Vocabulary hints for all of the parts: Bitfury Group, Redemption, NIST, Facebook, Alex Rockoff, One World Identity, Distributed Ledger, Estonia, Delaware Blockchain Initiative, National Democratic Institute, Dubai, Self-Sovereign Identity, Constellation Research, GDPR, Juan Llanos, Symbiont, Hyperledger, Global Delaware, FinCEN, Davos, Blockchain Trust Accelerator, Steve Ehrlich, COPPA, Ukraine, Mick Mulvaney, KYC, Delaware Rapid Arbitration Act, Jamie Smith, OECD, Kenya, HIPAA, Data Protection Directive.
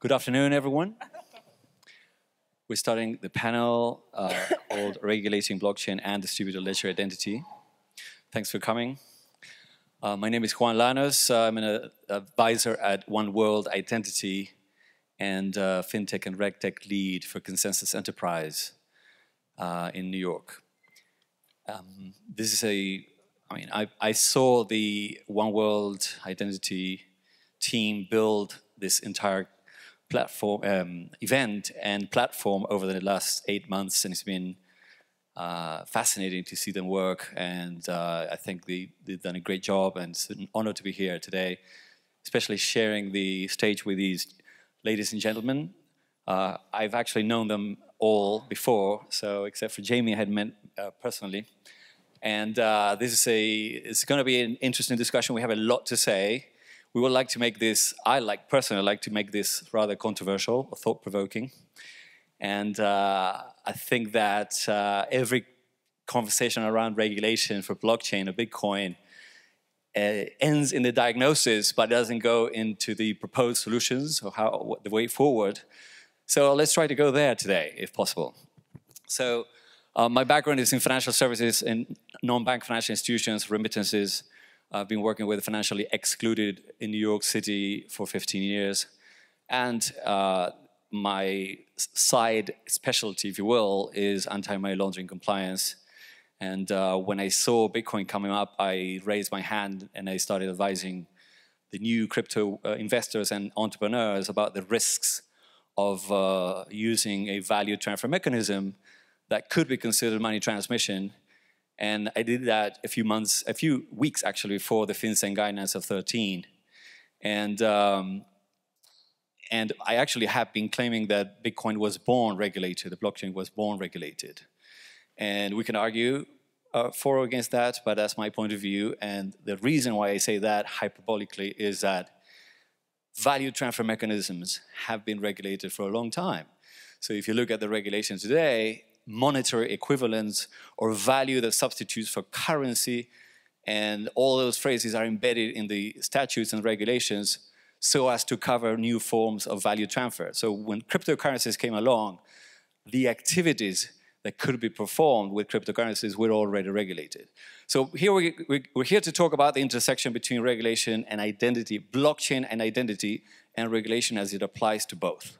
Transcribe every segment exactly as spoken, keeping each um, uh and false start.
Good afternoon, everyone. We're starting the panel uh, called Regulating Blockchain and Distributed Ledger Identity. Thanks for coming. Uh, my name is Juan Llanos. Uh, I'm an uh, advisor at One World Identity and uh, FinTech and RegTech lead for Consensus Enterprise uh, in New York. Um, this is a, I mean, I, I saw the One World Identity team build this entire platform, um, event and platform over the last eight months, and it's been uh, fascinating to see them work. And uh, I think they, they've done a great job, and it's an honor to be here today, especially sharing the stage with these ladies and gentlemen. Uh, I've actually known them all before, so except for Jamie, I had met uh, personally. And uh, this is a, it's going to be an interesting discussion. We have a lot to say. We would like to make this, I like personally, I like to make this rather controversial or thought-provoking. And uh, I think that uh, every conversation around regulation for blockchain or Bitcoin uh, ends in the diagnosis, but doesn't go into the proposed solutions or how what, the way forward. So let's try to go there today, if possible. So uh, my background is in financial services and non-bank financial institutions, remittances. I've been working with the financially excluded in New York City for fifteen years. And uh, my side specialty, if you will, is anti-money laundering compliance. And uh, when I saw Bitcoin coming up, I raised my hand and I started advising the new crypto uh, investors and entrepreneurs about the risks of uh, using a value transfer mechanism that could be considered money transmission. And I did that a few months, a few weeks actually, before the FinCEN guidance of thirteen. And, um, and I actually have been claiming that Bitcoin was born regulated, the blockchain was born regulated. And we can argue uh, for or against that, but that's my point of view. And the reason why I say that hyperbolically is that value transfer mechanisms have been regulated for a long time. So if you look at the regulations today, monetary equivalence or value that substitutes for currency, and all those phrases are embedded in the statutes and regulations so as to cover new forms of value transfer. So when cryptocurrencies came along, the activities that could be performed with cryptocurrencies were already regulated. So here we, we, we're here to talk about the intersection between regulation and identity, blockchain and identity, and regulation as it applies to both.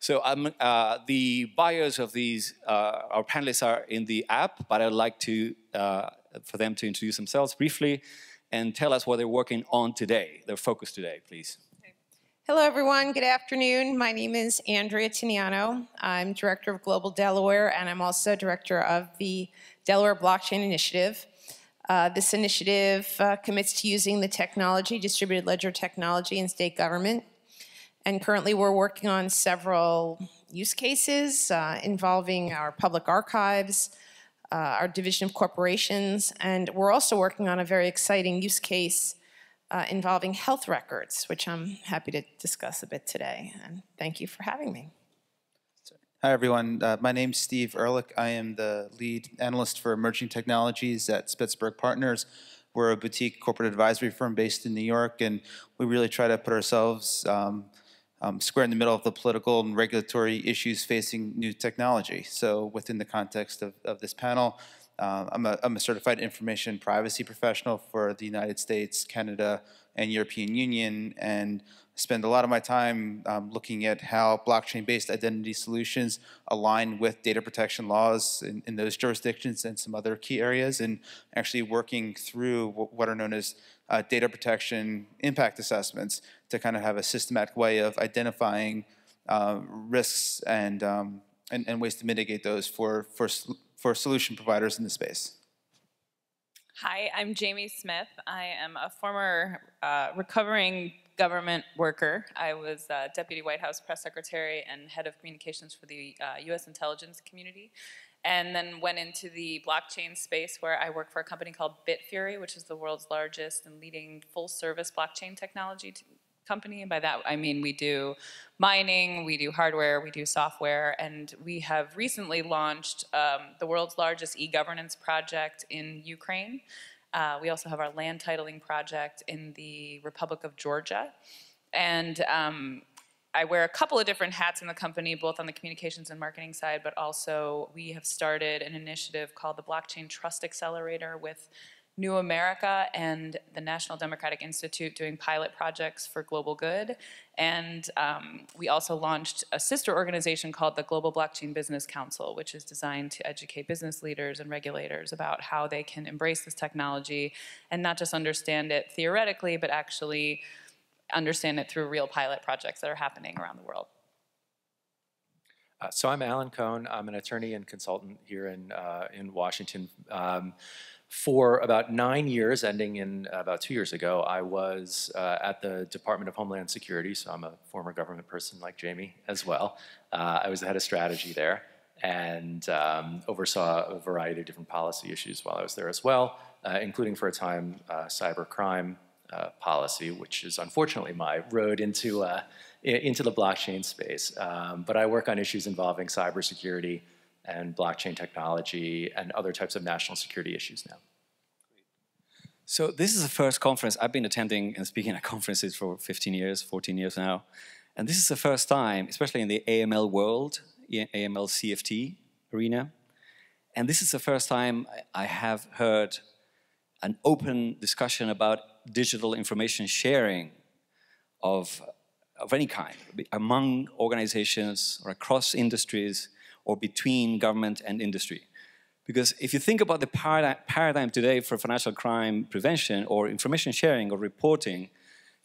So um, uh, the buyers of these, uh, our panelists are in the app, but I'd like to, uh, for them to introduce themselves briefly and tell us what they're working on today, their focus today, please. Okay. Hello, everyone. Good afternoon. My name is Andrea Tinianow. I'm Director of Global Delaware, and I'm also Director of the Delaware Blockchain Initiative. Uh, this initiative uh, commits to using the technology, distributed ledger technology, in state government. And currently we're working on several use cases uh, involving our public archives, uh, our division of corporations, and we're also working on a very exciting use case uh, involving health records, which I'm happy to discuss a bit today. And thank you for having me. Hi, everyone. Uh, my name's Steve Ehrlich. I am the lead analyst for emerging technologies at Spitzberg Partners. We're a boutique corporate advisory firm based in New York, and we really try to put ourselves um, Um, square in the middle of the political and regulatory issues facing new technology. So within the context of, of this panel, uh, I'm, a, I'm a certified information privacy professional for the United States, Canada, and European Union, and spend a lot of my time um, looking at how blockchain-based identity solutions align with data protection laws in, in those jurisdictions and some other key areas, and actually working through what are known as Uh, data protection impact assessments to kind of have a systematic way of identifying uh, risks and, um, and and ways to mitigate those for for for solution providers in the space. Hi, I'm Jamie Smith. I am a former uh, recovering government worker. I was uh, Deputy White House Press Secretary and Head of Communications for the uh, U S Intelligence Community. And then went into the blockchain space where I work for a company called Bitfury, which is the world's largest and leading full-service blockchain technology company. And by that, I mean we do mining, we do hardware, we do software, and we have recently launched um, the world's largest e-governance project in Ukraine. Uh, we also have our land titling project in the Republic of Georgia. And um, I wear a couple of different hats in the company, both on the communications and marketing side, but also we have started an initiative called the Blockchain Trust Accelerator with New America and the National Democratic Institute, doing pilot projects for global good. And um, we also launched a sister organization called the Global Blockchain Business Council, which is designed to educate business leaders and regulators about how they can embrace this technology and not just understand it theoretically, but actually understand it through real pilot projects that are happening around the world. Uh, so I'm Alan Cohn. I'm an attorney and consultant here in, uh, in Washington. Um, For about nine years, ending in about two years ago, I was uh, at the Department of Homeland Security, so I'm a former government person like Jamie as well. Uh, I was the head of strategy there and um, oversaw a variety of different policy issues while I was there as well, uh, including for a time uh, cyber crime uh, policy, which is unfortunately my road into, uh, into the blockchain space. Um, but I work on issues involving cybersecurity and blockchain technology and other types of national security issues now. So this is the first conference. I've been attending and speaking at conferences for fifteen years, fourteen years now. And this is the first time, especially in the A M L world, A M L C F T arena. And this is the first time I have heard an open discussion about digital information sharing of, of any kind among organizations or across industries, or between government and industry. Because if you think about the parad paradigm today for financial crime prevention or information sharing or reporting,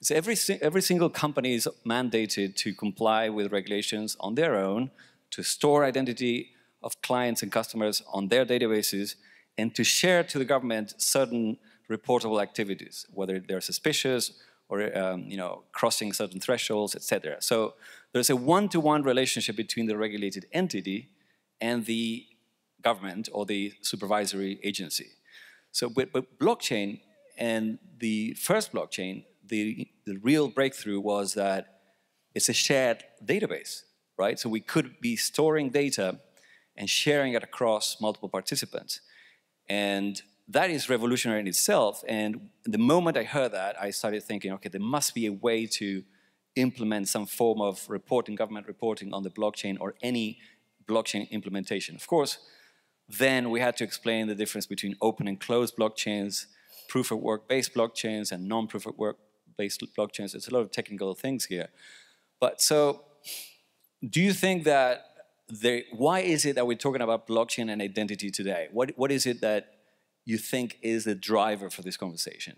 it's every, si every single company is mandated to comply with regulations on their own, to store identity of clients and customers on their databases, and to share to the government certain reportable activities, whether they're suspicious or um, you know, crossing certain thresholds, et cetera. So there's a one-to-one relationship between the regulated entity and the government or the supervisory agency. So with, with blockchain and the first blockchain, the, the real breakthrough was that it's a shared database, right? So we could be storing data and sharing it across multiple participants. And that is revolutionary in itself. And the moment I heard that, I started thinking, okay, there must be a way to implement some form of reporting, government reporting on the blockchain or any blockchain implementation. Of course, then we had to explain the difference between open and closed blockchains, proof-of-work-based blockchains, and non-proof-of-work-based blockchains. There's a lot of technical things here. But so, do you think that, they, why is it that we're talking about blockchain and identity today? What, what is it that you think is the driver for this conversation?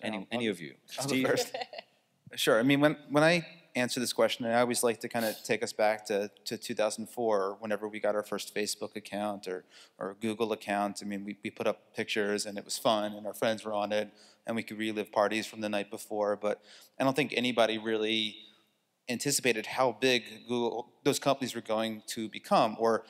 Any, any of you? Steve? First. Sure. I mean, when, when I answer this question, I always like to kind of take us back to, to two thousand four, whenever we got our first Facebook account or, or Google account. I mean, we, we put up pictures and it was fun and our friends were on it and we could relive parties from the night before. But I don't think anybody really anticipated how big Google, those companies were going to become, or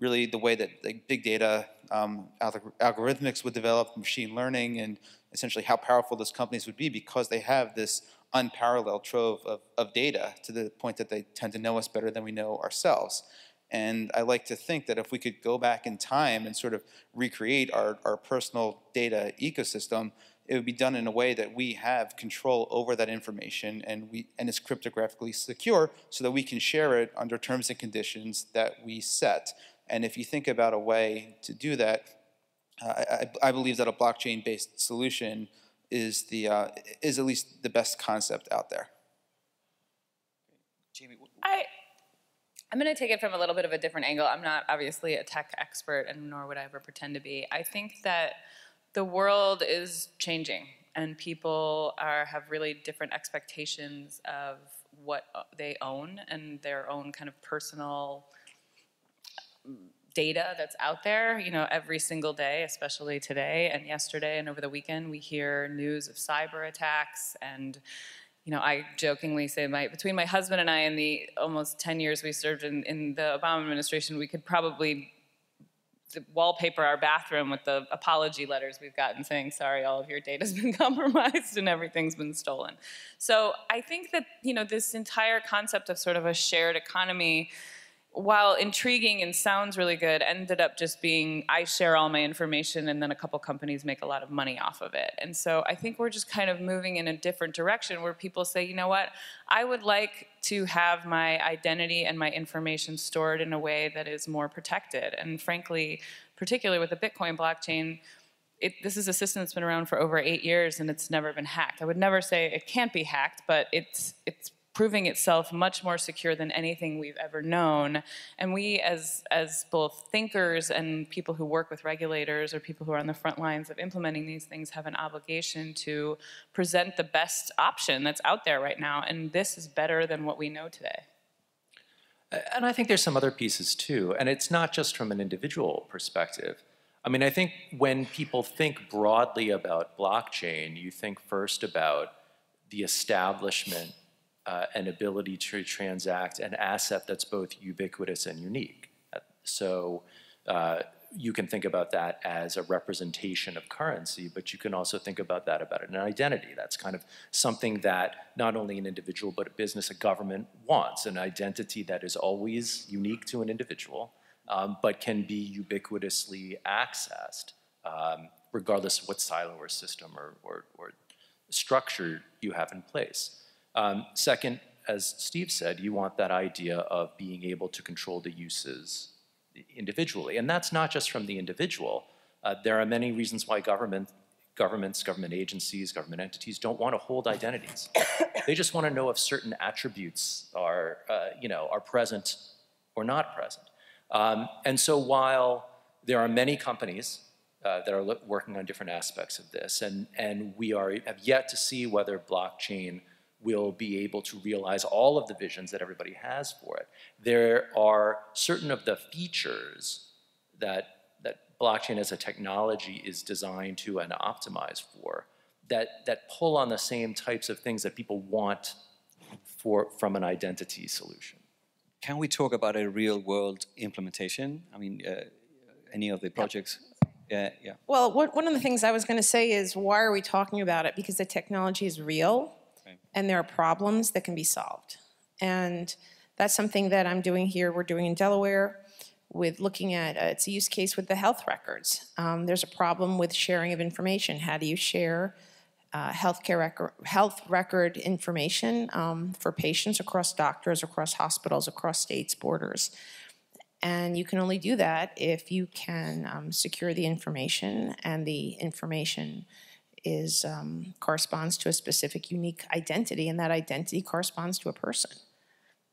really the way that like, big data um, algorithmics would develop, machine learning, and essentially how powerful those companies would be because they have this unparalleled trove of, of data to the point that they tend to know us better than we know ourselves. And I like to think that if we could go back in time and sort of recreate our, our personal data ecosystem, it would be done in a way that we have control over that information and, we, and it's cryptographically secure so that we can share it under terms and conditions that we set. And if you think about a way to do that, uh, I, I believe that a blockchain-based solution is, the, uh, is at least the best concept out there. Jamie, I, I'm going to take it from a little bit of a different angle. I'm not obviously a tech expert, and nor would I ever pretend to be. I think that the world is changing, and people are, have really different expectations of what they own and their own kind of personal data that's out there, you know, every single day, especially today and yesterday and over the weekend, we hear news of cyber attacks. And, you know, I jokingly say my, between my husband and I in the almost ten years we served in, in the Obama administration, we could probably wallpaper our bathroom with the apology letters we've gotten saying, sorry, all of your data's been compromised and everything's been stolen. So I think that, you know, this entire concept of sort of a shared economy while intriguing and sounds really good, ended up just being, I share all my information and then a couple companies make a lot of money off of it. And so I think we're just kind of moving in a different direction where people say, you know what, I would like to have my identity and my information stored in a way that is more protected. And frankly, particularly with the Bitcoin blockchain, It, this is a system that's been around for over eight years and it's never been hacked. I would never say it can't be hacked, but it's, it's proving itself much more secure than anything we've ever known. And we as, as both thinkers and people who work with regulators or people who are on the front lines of implementing these things have an obligation to present the best option that's out there right now. And this is better than what we know today. And I think there's some other pieces too. And it's not just from an individual perspective. I mean, I think when people think broadly about blockchain, you think first about the establishment uh, and ability to transact an asset that's both ubiquitous and unique. So uh, you can think about that as a representation of currency, but you can also think about that about an identity. That's kind of something that not only an individual, but a business, a government wants, an identity that is always unique to an individual. Um, but can be ubiquitously accessed, um, regardless of what silo or system or, or, or structure you have in place. Um, second, as Steve said, you want that idea of being able to control the uses individually. And that's not just from the individual. Uh, there are many reasons why government, governments, government agencies, government entities don't want to hold identities. They just want to know if certain attributes are, uh, you know, are present or not present. Um, and so while there are many companies uh, that are working on different aspects of this, and, and we are, have yet to see whether blockchain will be able to realize all of the visions that everybody has for it, there are certain of the features that, that blockchain as a technology is designed to and optimized for that, that pull on the same types of things that people want for, from an identity solution. Can we talk about a real-world implementation? I mean, uh, any of the projects? Yeah. Yeah, yeah. Well, what, one of the things I was going to say is, why are we talking about it? Because the technology is real, okay, and there are problems that can be solved. And that's something that I'm doing here. We're doing in Delaware with looking at, uh, it's a use case with the health records. Um, there's a problem with sharing of information. How do you share Uh, healthcare record, health record information um, for patients across doctors, across hospitals, across states, borders. And you can only do that if you can um, secure the information, and the information is um, corresponds to a specific unique identity, and that identity corresponds to a person.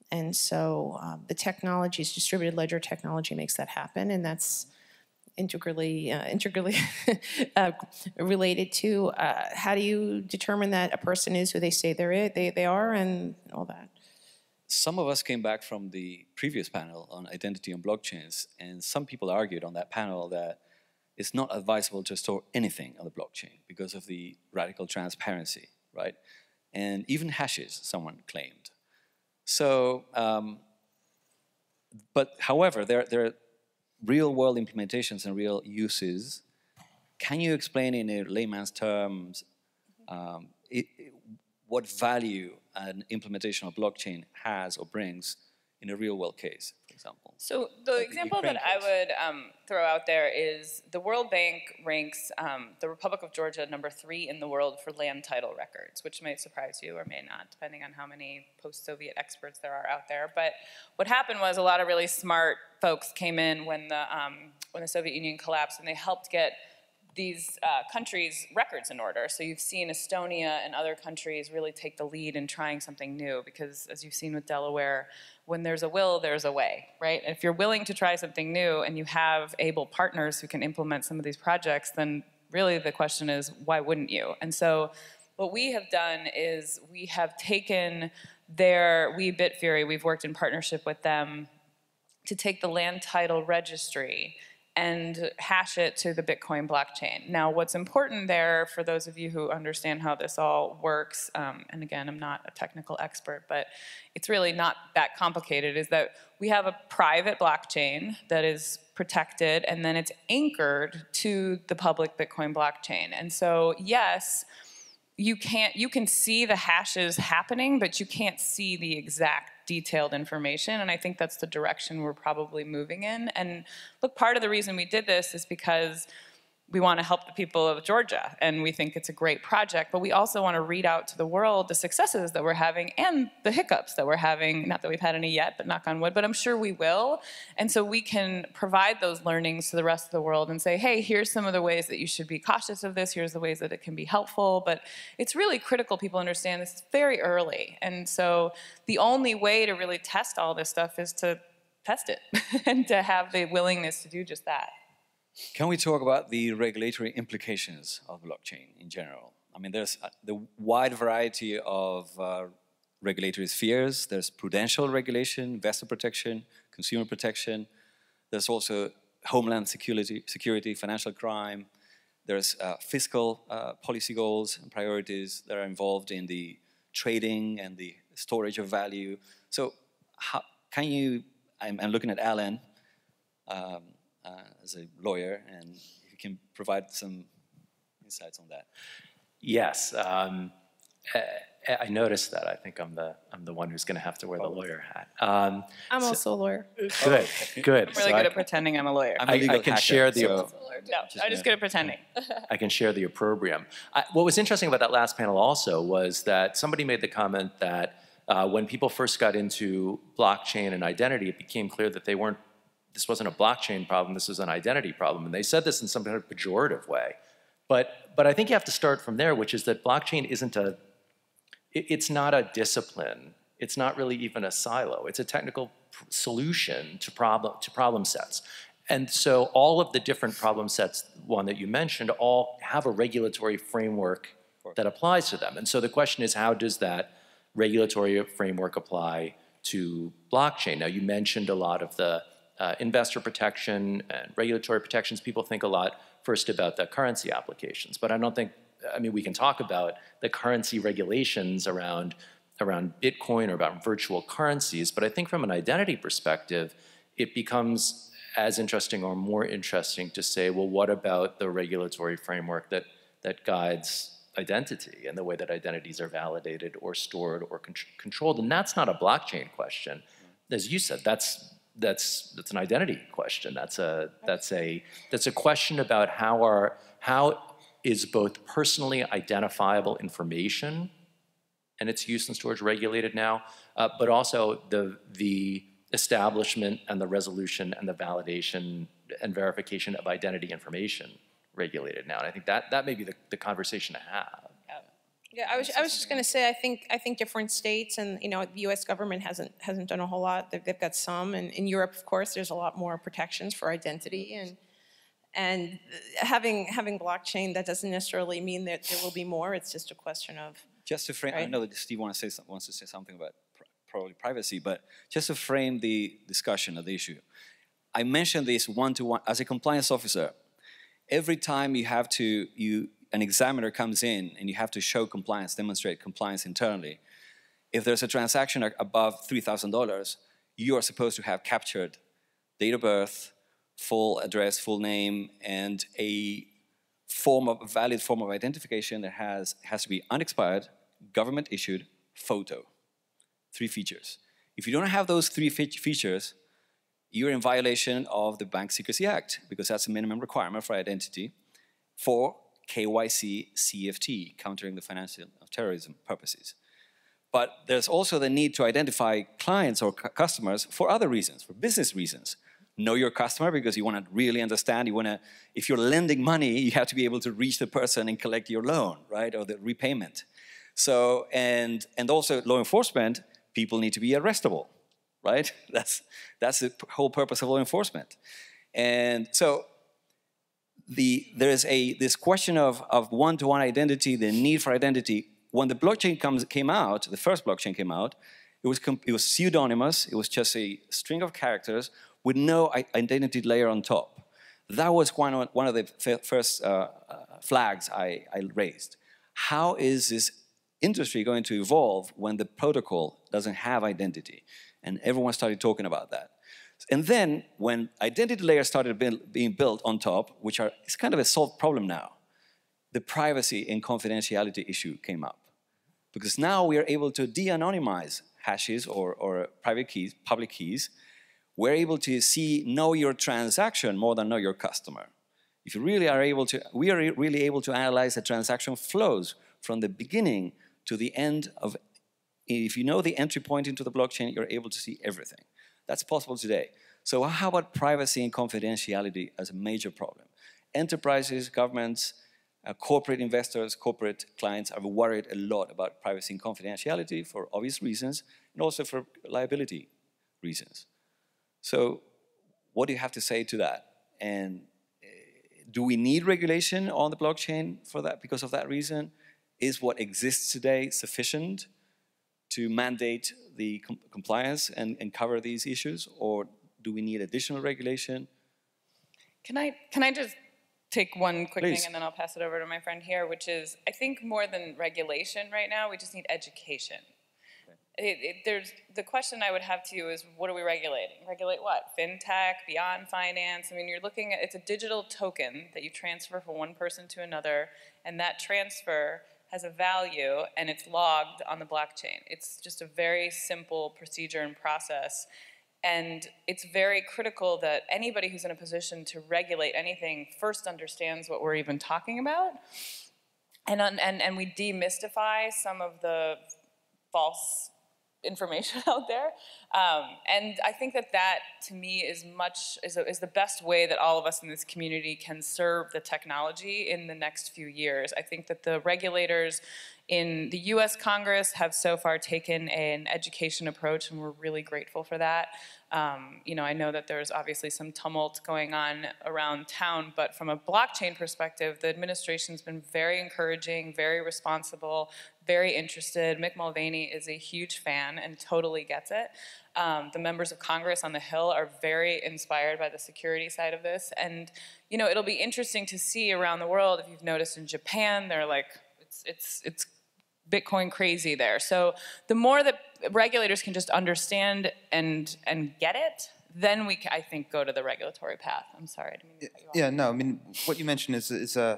And so uh, the technologies, distributed ledger technology, makes that happen, and that's integrally, uh, integrally uh, related to uh, how do you determine that a person is who they say they're, they, they are, and all that. Some of us came back from the previous panel on identity and blockchains, and some people argued on that panel that it's not advisable to store anything on the blockchain because of the radical transparency, right? And even hashes, someone claimed. So, um, but however, there, there are real-world implementations and real uses. Can you explain in a layman's terms um, it, it, what value an implementation of blockchain has or brings in a real-world case, for example? So the like example that case. I would um, throw out there is the World Bank ranks um, the Republic of Georgia number three in the world for land title records, which may surprise you or may not, depending on how many post-Soviet experts there are out there. But what happened was a lot of really smart folks came in when the, um, when the Soviet Union collapsed, and they helped get these uh, countries' records in order. So you've seen Estonia and other countries really take the lead in trying something new because, as you've seen with Delaware, when there's a will, there's a way, right? And if you're willing to try something new and you have able partners who can implement some of these projects, then really the question is, why wouldn't you? And so what we have done is we have taken their, we Bitfury, we've worked in partnership with them to take the land title registry and hash it to the Bitcoin blockchain. Now, what's important there, for those of you who understand how this all works, um, and again, I'm not a technical expert, but it's really not that complicated, is that we have a private blockchain that is protected, and then it's anchored to the public Bitcoin blockchain. And so, yes, you can't, you can see the hashes happening, but you can't see the exact detailed information, and I think that's the direction we're probably moving in. And look, part of the reason we did this is because we want to help the people of Georgia, and we think it's a great project, but we also want to read out to the world the successes that we're having and the hiccups that we're having. Not that we've had any yet, but knock on wood, but I'm sure we will. And so we can provide those learnings to the rest of the world and say, hey, here's some of the ways that you should be cautious of this, here's the ways that it can be helpful, but it's really critical people understand this very early. And so the only way to really test all this stuff is to test it and to have the willingness to do just that. Can we talk about the regulatory implications of blockchain in general? I mean, there's the wide variety of uh, regulatory spheres. There's prudential regulation, investor protection, consumer protection. There's also homeland security, security financial crime. There's uh, fiscal uh, policy goals and priorities that are involved in the trading and the storage of value. So how can you, I'm, I'm looking at Alan, um, Uh, as a lawyer, and if you can provide some insights on that. Yes, um, I, I noticed that. I think I'm the I'm the one who's going to have to wear the lawyer hat. Um, I'm so, also a lawyer. Good, good. I'm really so good I, at pretending I'm a lawyer. I'm a legal I, I can hacker, share the. So, no, just, I'm just good at pretending. I can share the opprobrium. I, what was interesting about that last panel also was that somebody made the comment that uh, when people first got into blockchain and identity, it became clear that they weren't. This wasn't a blockchain problem, this was an identity problem. And they said this in some kind of pejorative way. But, but I think you have to start from there, which is that blockchain isn't a, it, it's not a discipline. It's not really even a silo. It's a technical solution to problem, to problem sets. And so all of the different problem sets, one that you mentioned, all have a regulatory framework that applies to them. And so the question is, how does that regulatory framework apply to blockchain? Now, you mentioned a lot of the Uh, investor protection and regulatory protections. People think a lot first about the currency applications, but I don't think, I mean, we can talk about the currency regulations around, around Bitcoin or about virtual currencies, but I think from an identity perspective, it becomes as interesting or more interesting to say, well, what about the regulatory framework that, that guides identity and the way that identities are validated or stored or con- controlled? And that's not a blockchain question. As you said, that's That's that's an identity question. That's a that's a that's a question about how are how is both personally identifiable information and its use and storage regulated now, uh, but also the the establishment and the resolution and the validation and verification of identity information regulated now. And I think that that may be the, the conversation to have. Yeah, I was I was just going to say I think I think different states and you know the U S government hasn't hasn't done a whole lot. They've, they've got some, and in Europe, of course, there's a lot more protections for identity, and and having having blockchain, that doesn't necessarily mean that there will be more. It's just a question of just to frame. Right? I know that Steve wants to say wants to say something about pr probably privacy, but just to frame the discussion of the issue, I mentioned this one to one as a compliance officer. Every time you have to you. an examiner comes in and you have to show compliance, demonstrate compliance internally. If there's a transaction above three thousand dollars, you are supposed to have captured date of birth, full address, full name, and a form of valid form of identification that has, has to be unexpired, government-issued photo. Three features. If you don't have those three fe features, you're in violation of the Bank Secrecy Act, because that's a minimum requirement for identity. For K Y C, C F T, countering the financing of terrorism purposes. But there's also the need to identify clients or customers for other reasons, for business reasons. Know your customer because you want to really understand, you want to, if you're lending money, you have to be able to reach the person and collect your loan, right, or the repayment. So, and, and also law enforcement, people need to be arrestable, right? That's, that's the whole purpose of law enforcement. And so, The, there is a, this question of one-to-one identity, the need for identity. When the blockchain comes, came out, the first blockchain came out, it was, it was pseudonymous, it was just a string of characters with no identity layer on top. That was one, one of the first uh, flags I, I raised. How is this industry going to evolve when the protocol doesn't have identity? And everyone started talking about that. And then when identity layers started being built on top, which are, it's kind of a solved problem now, the privacy and confidentiality issue came up. Because now we are able to de-anonymize hashes or, or private keys, public keys. We're able to see know your transaction more than know your customer. If you really are able to, we are really able to analyze the transaction flows from the beginning to the end of, if you know the entry point into the blockchain, you're able to see everything. That's possible today. So how about privacy and confidentiality as a major problem? Enterprises, governments, Uh, corporate investors, corporate clients are worried a lot about privacy and confidentiality for obvious reasons, and also for liability reasons. So what do you have to say to that? And uh, do we need regulation on the blockchain for that? Because of that reason, is what exists today sufficient to mandate the com compliance and, and cover these issues? Or do we need additional regulation? Can I, can I just... take one quick Please. thing and then I'll pass it over to my friend here, which is, I think more than regulation right now, we just need education. Okay. It, it, there's, the question I would have to you is, what are we regulating? Regulate what? FinTech, beyond finance? I mean, you're looking at, it's a digital token that you transfer from one person to another, and that transfer has a value and it's logged on the blockchain. It's just a very simple procedure and process. And it's very critical that anybody who's in a position to regulate anything first understands what we're even talking about. And, on, and, and we demystify some of the false information out there. Um, and I think that that, to me, is, much, is, a, is the best way that all of us in this community can serve the technology in the next few years. I think that the regulators in the U S Congress have so far taken an education approach, and we're really grateful for that. Um, you know, I know that there's obviously some tumult going on around town, but from a blockchain perspective, the administration's been very encouraging, very responsible, very interested. Mick Mulvaney is a huge fan and totally gets it. Um, the members of Congress on the Hill are very inspired by the security side of this. And, you know, it'll be interesting to see around the world, if you've noticed in Japan, they're like, it's, it's, it's Bitcoin crazy there. So the more that regulators can just understand and and get it, then we can, I think, go to the regulatory path. I'm sorry. I didn't mean to cut you off. Yeah, no. I mean, what you mentioned is is a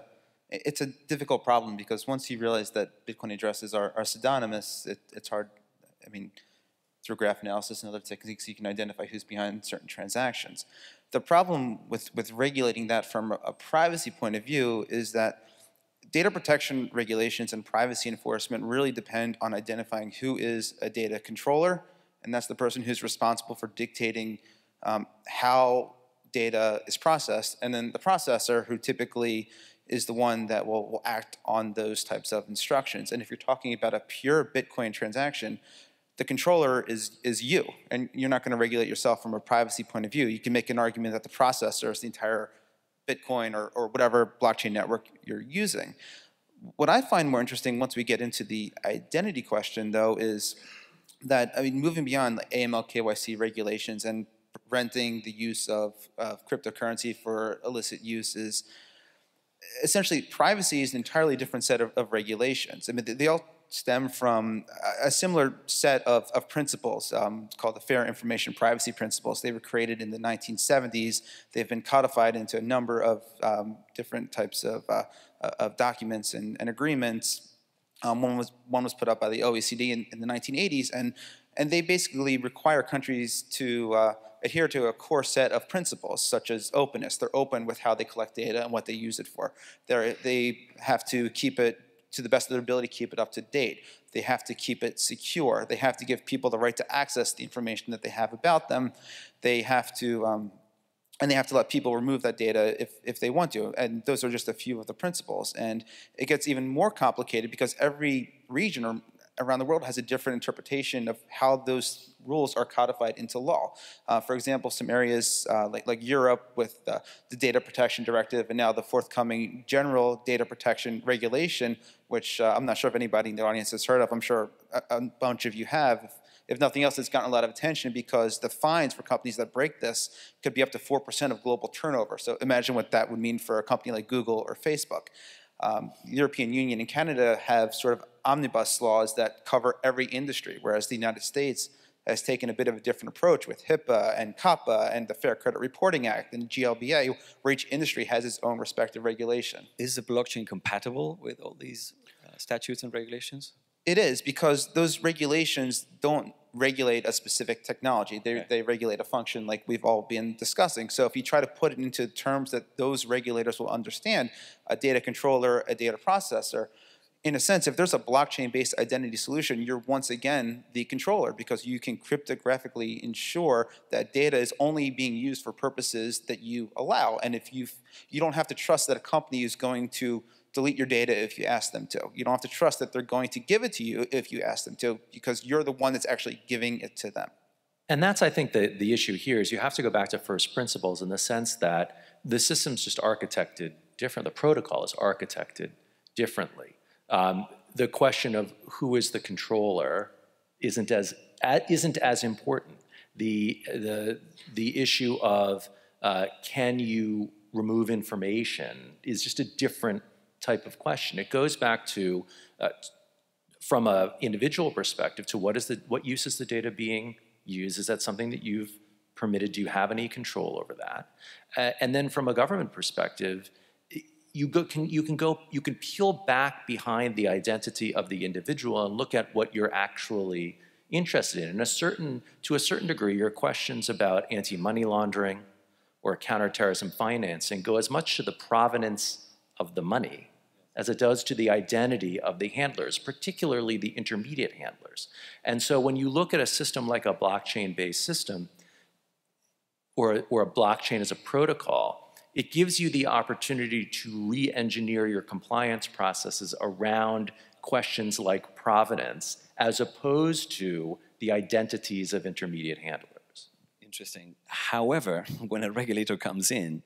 it's a difficult problem, because once you realize that Bitcoin addresses are, are pseudonymous, it, it's hard. I mean, through graph analysis and other techniques, you can identify who's behind certain transactions. The problem with with regulating that from a privacy point of view is that data protection regulations and privacy enforcement really depend on identifying who is a data controller, and that's the person who's responsible for dictating um, how data is processed, and then the processor, who typically is the one that will, will act on those types of instructions. And if you're talking about a pure Bitcoin transaction, the controller is, is you, and you're not going to regulate yourself from a privacy point of view. You can make an argument that the processor is the entire Bitcoin or, or whatever blockchain network you're using. What I find more interesting once we get into the identity question, though, is that, I mean, moving beyond the A M L K Y C regulations and preventing the use of, of cryptocurrency for illicit use, is essentially privacy is an entirely different set of, of regulations. I mean, they, they all stem from a similar set of, of principles um, called the Fair Information Privacy Principles. They were created in the nineteen seventies. They've been codified into a number of um, different types of, uh, of documents and, and agreements. Um, one was one was put up by the O E C D in, in the nineteen eighties, and and they basically require countries to uh, adhere to a core set of principles, such as openness. They're open with how they collect data and what they use it for. They're, they have to keep it to the best of their ability, keep it up to date. They have to keep it secure. They have to give people the right to access the information that they have about them. They have to, um, and they have to let people remove that data if, if they want to. And those are just a few of the principles. And it gets even more complicated because every region or around the world has a different interpretation of how those rules are codified into law. Uh, for example, some areas uh, like, like Europe with the, the Data Protection Directive, and now the forthcoming General Data Protection Regulation, which uh, I'm not sure if anybody in the audience has heard of. I'm sure a, a bunch of you have. If, if nothing else, it's gotten a lot of attention because the fines for companies that break this could be up to four percent of global turnover. So imagine what that would mean for a company like Google or Facebook. Um, the European Union and Canada have sort of omnibus laws that cover every industry, whereas the United States has taken a bit of a different approach with HIPAA and COPPA and the Fair Credit Reporting Act and G L B A, where each industry has its own respective regulation. Is the blockchain compatible with all these uh, statutes and regulations? It is, because those regulations don't regulate a specific technology. They, okay. they regulate a function like we've all been discussing. So if you try to put it into terms that those regulators will understand, a data controller, a data processor, in a sense, if there's a blockchain-based identity solution, you're once again the controller, because you can cryptographically ensure that data is only being used for purposes that you allow. And if you you don't have to trust that a company is going to delete your data if you ask them to. You don't have to trust that they're going to give it to you if you ask them to, because you're the one that's actually giving it to them. And that's, I think, the, the issue here is you have to go back to first principles in the sense that the system's just architected different. The protocol is architected differently. Um, the question of who is the controller isn't as isn't as important. The the the issue of uh, can you remove information is just a different type of question. It goes back to uh, from a individual perspective to what is the what use is the data being used? Is that something that you've permitted? Do you have any control over that? Uh, and then from a government perspective, You go, can, you can go, you can peel back behind the identity of the individual and look at what you're actually interested in. And a certain, to a certain degree, your questions about anti-money laundering or counterterrorism financing go as much to the provenance of the money as it does to the identity of the handlers, particularly the intermediate handlers. And so when you look at a system like a blockchain-based system, or, or a blockchain as a protocol, it gives you the opportunity to re-engineer your compliance processes around questions like provenance, as opposed to the identities of intermediate handlers. Interesting. However, when a regulator comes in,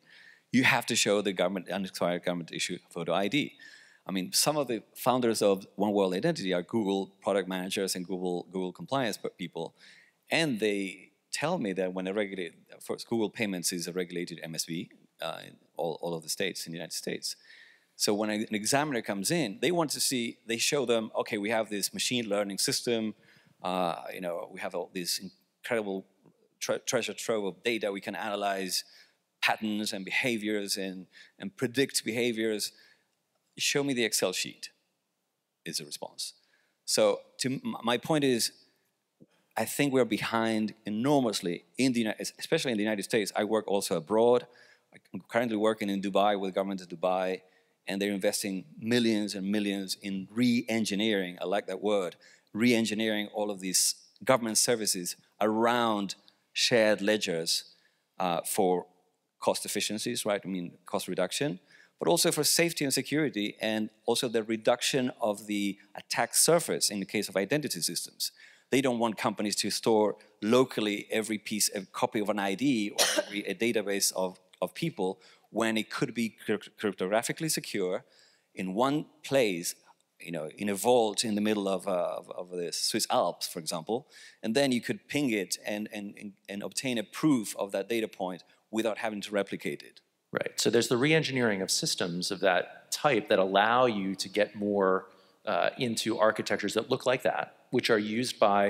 you have to show the government unexpired government issue photo I D. I mean, some of the founders of One World Identity are Google product managers and Google, Google compliance people, and they tell me that when a regulator, first Google Payments is a regulated M S P, Uh, in all, all of the states in the United States. So when an examiner comes in, they want to see, they show them, okay, we have this machine learning system, uh, you know, we have all this incredible tre treasure trove of data, we can analyze patterns and behaviors and, and predict behaviors. Show me the Excel sheet, is the response. So to my point is, I think we're behind enormously, in the especially in the United States. I work also abroad. I'm currently working in Dubai with the government of Dubai, and they're investing millions and millions in re-engineering, I like that word, re-engineering all of these government services around shared ledgers uh, for cost efficiencies, right? I mean, cost reduction, but also for safety and security, and also the reduction of the attack surface in the case of identity systems. They don't want companies to store locally every piece, a copy of an I D or every, a database of of people, when it could be cryptographically secure in one place, you know, in a vault in the middle of, uh, of, of the Swiss Alps, for example, and then you could ping it and, and, and obtain a proof of that data point without having to replicate it. Right, so there's the re-engineering of systems of that type that allow you to get more uh, into architectures that look like that, which are used by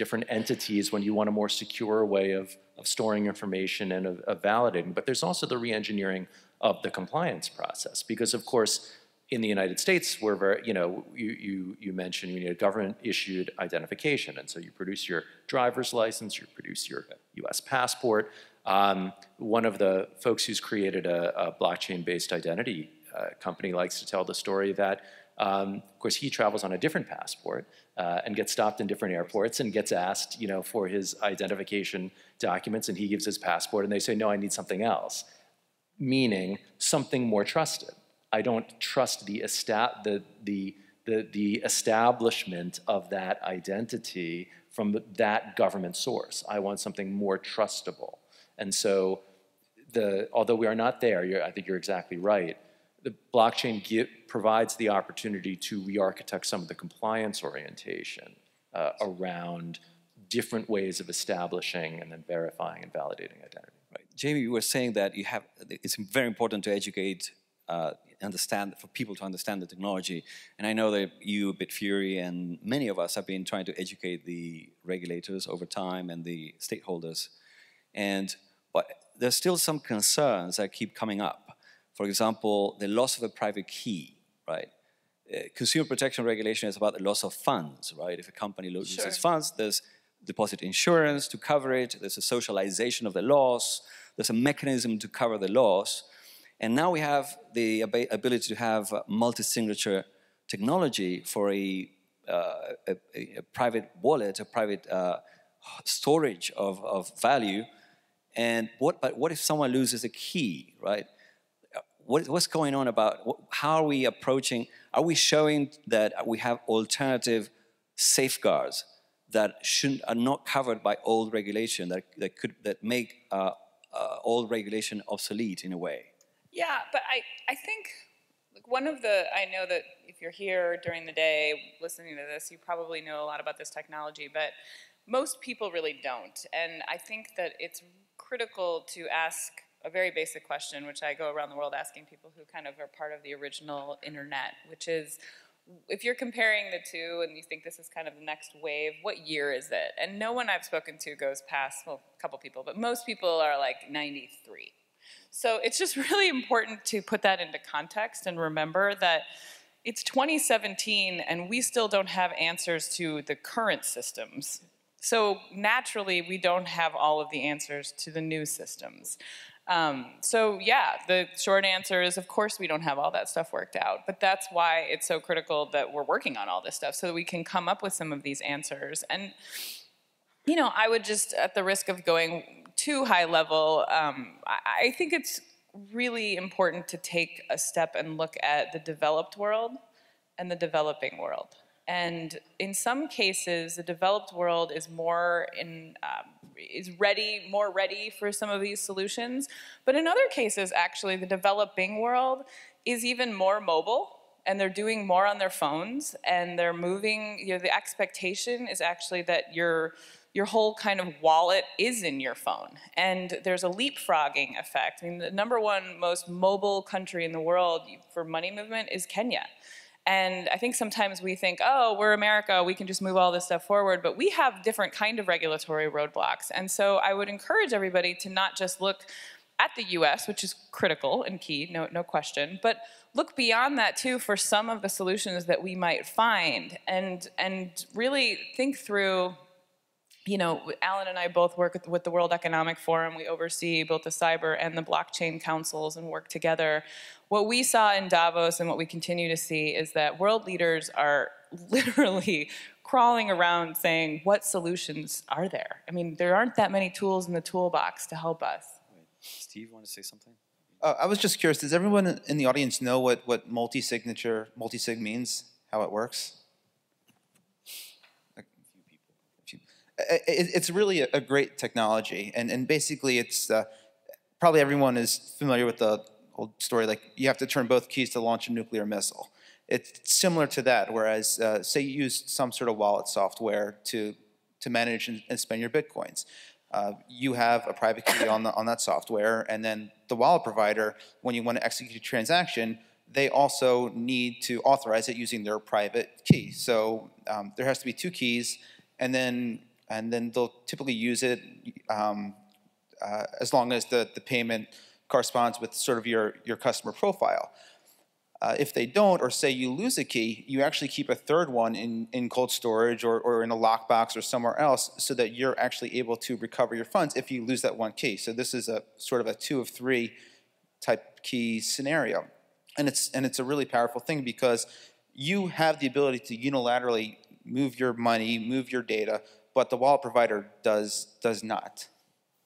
different entities when you want a more secure way of, of storing information and of, of validating. But there's also the re-engineering of the compliance process, because of course, in the United States, we're very, you know, you, you, you mentioned you need a government-issued identification, and so you produce your driver's license, you produce your U S passport. Um, one of the folks who's created a, a blockchain-based identity uh, company likes to tell the story that Um, of course, he travels on a different passport uh, and gets stopped in different airports and gets asked, you know, for his identification documents, and he gives his passport, and they say, no, I need something else, meaning something more trusted. I don't trust the, esta the, the, the, the establishment of that identity from that government source. I want something more trustable. And so, the, although we are not there, you're, I think you're exactly right, the blockchain give, provides the opportunity to re-architect some of the compliance orientation uh, around different ways of establishing and then verifying and validating identity. Right. Jamie, you were saying that you have, it's very important to educate uh, understand, for people to understand the technology. And I know that you, Bitfury, and many of us have been trying to educate the regulators over time and the stakeholders. And but there's still some concerns that keep coming up. For example, the loss of a private key, right? Uh, consumer protection regulation is about the loss of funds, right? If a company loses sure. its funds, there's deposit insurance to cover it, there's a socialization of the loss, there's a mechanism to cover the loss. And now we have the ability to have multi-signature technology for a, uh, a, a private wallet, a private uh, storage of, of value. And what, but what if someone loses a key, right? What, what's going on about, how are we approaching, are we showing that we have alternative safeguards that shouldn't, are not covered by old regulation, that, that, could, that make uh, uh, old regulation obsolete in a way? Yeah, but I, I think one of the, I know that if you're here during the day listening to this, you probably know a lot about this technology, but most people really don't. And I think that it's critical to ask a very basic question, which I go around the world asking people who kind of are part of the original internet, which is, if you're comparing the two and you think this is kind of the next wave, what year is it? And no one I've spoken to goes past, well, a couple people, but most people are like ninety-three. So it's just really important to put that into context and remember that it's twenty seventeen and we still don't have answers to the current systems. So naturally, we don't have all of the answers to the new systems. Um, so yeah, the short answer is, of course, we don't have all that stuff worked out. But that's why it's so critical that we're working on all this stuff so that we can come up with some of these answers. And, you know, I would just, at the risk of going too high level, um, I think it's really important to take a step and look at the developed world and the developing world. And in some cases, the developed world is more in, um, is ready, more ready for some of these solutions. But in other cases, actually, the developing world is even more mobile. And they're doing more on their phones. And they're moving, you know, the expectation is actually that you're your whole kind of wallet is in your phone. And there's a leapfrogging effect. I mean, the number one most mobile country in the world for money movement is Kenya. And I think sometimes we think, oh, we're America, we can just move all this stuff forward. But we have different kind of regulatory roadblocks. And so I would encourage everybody to not just look at the U S, which is critical and key, no, no question, but look beyond that too for some of the solutions that we might find and, and really think through. You know, Alan and I both work with the World Economic Forum. We oversee both the cyber and the blockchain councils and work together. What we saw in Davos and what we continue to see is that world leaders are literally crawling around saying, what solutions are there? I mean, there aren't that many tools in the toolbox to help us. Wait, Steve, you want to say something? Uh, I was just curious, does everyone in the audience know what, what multi-signature, multi-sig means, how it works? It's really a great technology, and, and basically it's, uh, probably everyone is familiar with the old story, like you have to turn both keys to launch a nuclear missile. It's similar to that, whereas uh, say you use some sort of wallet software to, to manage and, and spend your bitcoins. Uh, you have a private key on, the, on that software, and then the wallet provider, when you want to execute a transaction, they also need to authorize it using their private key. So um, there has to be two keys, and then And then they'll typically use it um, uh, as long as the, the payment corresponds with sort of your, your customer profile. Uh, if they don't, or say you lose a key, you actually keep a third one in, in cold storage or, or in a lockbox or somewhere else so that you're actually able to recover your funds if you lose that one key. So this is a sort of a two of three type key scenario. And it's, and it's a really powerful thing because you have the ability to unilaterally move your money, move your data, but the wallet provider does does not,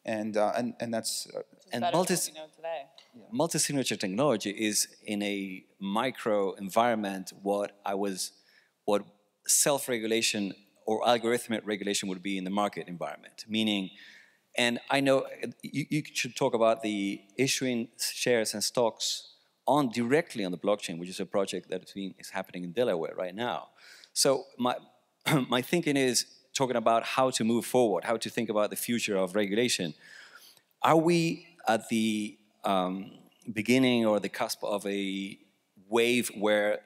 and uh, and and that's uh, and multi you know today. Yeah. Multi-signature technology is in a micro environment what I was what self-regulation or algorithmic regulation would be in the market environment. Meaning, and I know you, you should talk about the issuing shares and stocks on directly on the blockchain, which is a project that is happening in Delaware right now. So my my thinking is, talking about how to move forward, how to think about the future of regulation. Are we at the um, beginning or the cusp of a wave where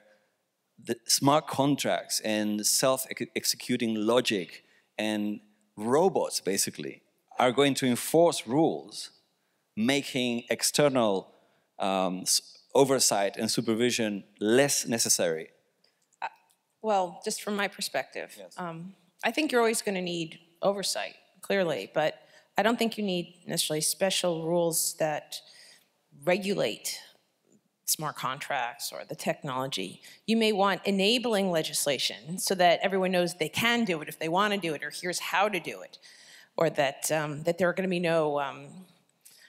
the smart contracts and self-executing logic and robots, basically, are going to enforce rules, making external um, oversight and supervision less necessary? Uh, well, just from my perspective, yes. um, I think you're always going to need oversight, clearly, but I don't think you need necessarily special rules that regulate smart contracts or the technology. You may want enabling legislation so that everyone knows they can do it if they want to do it, or here's how to do it, or that, um, that there are going to be no um,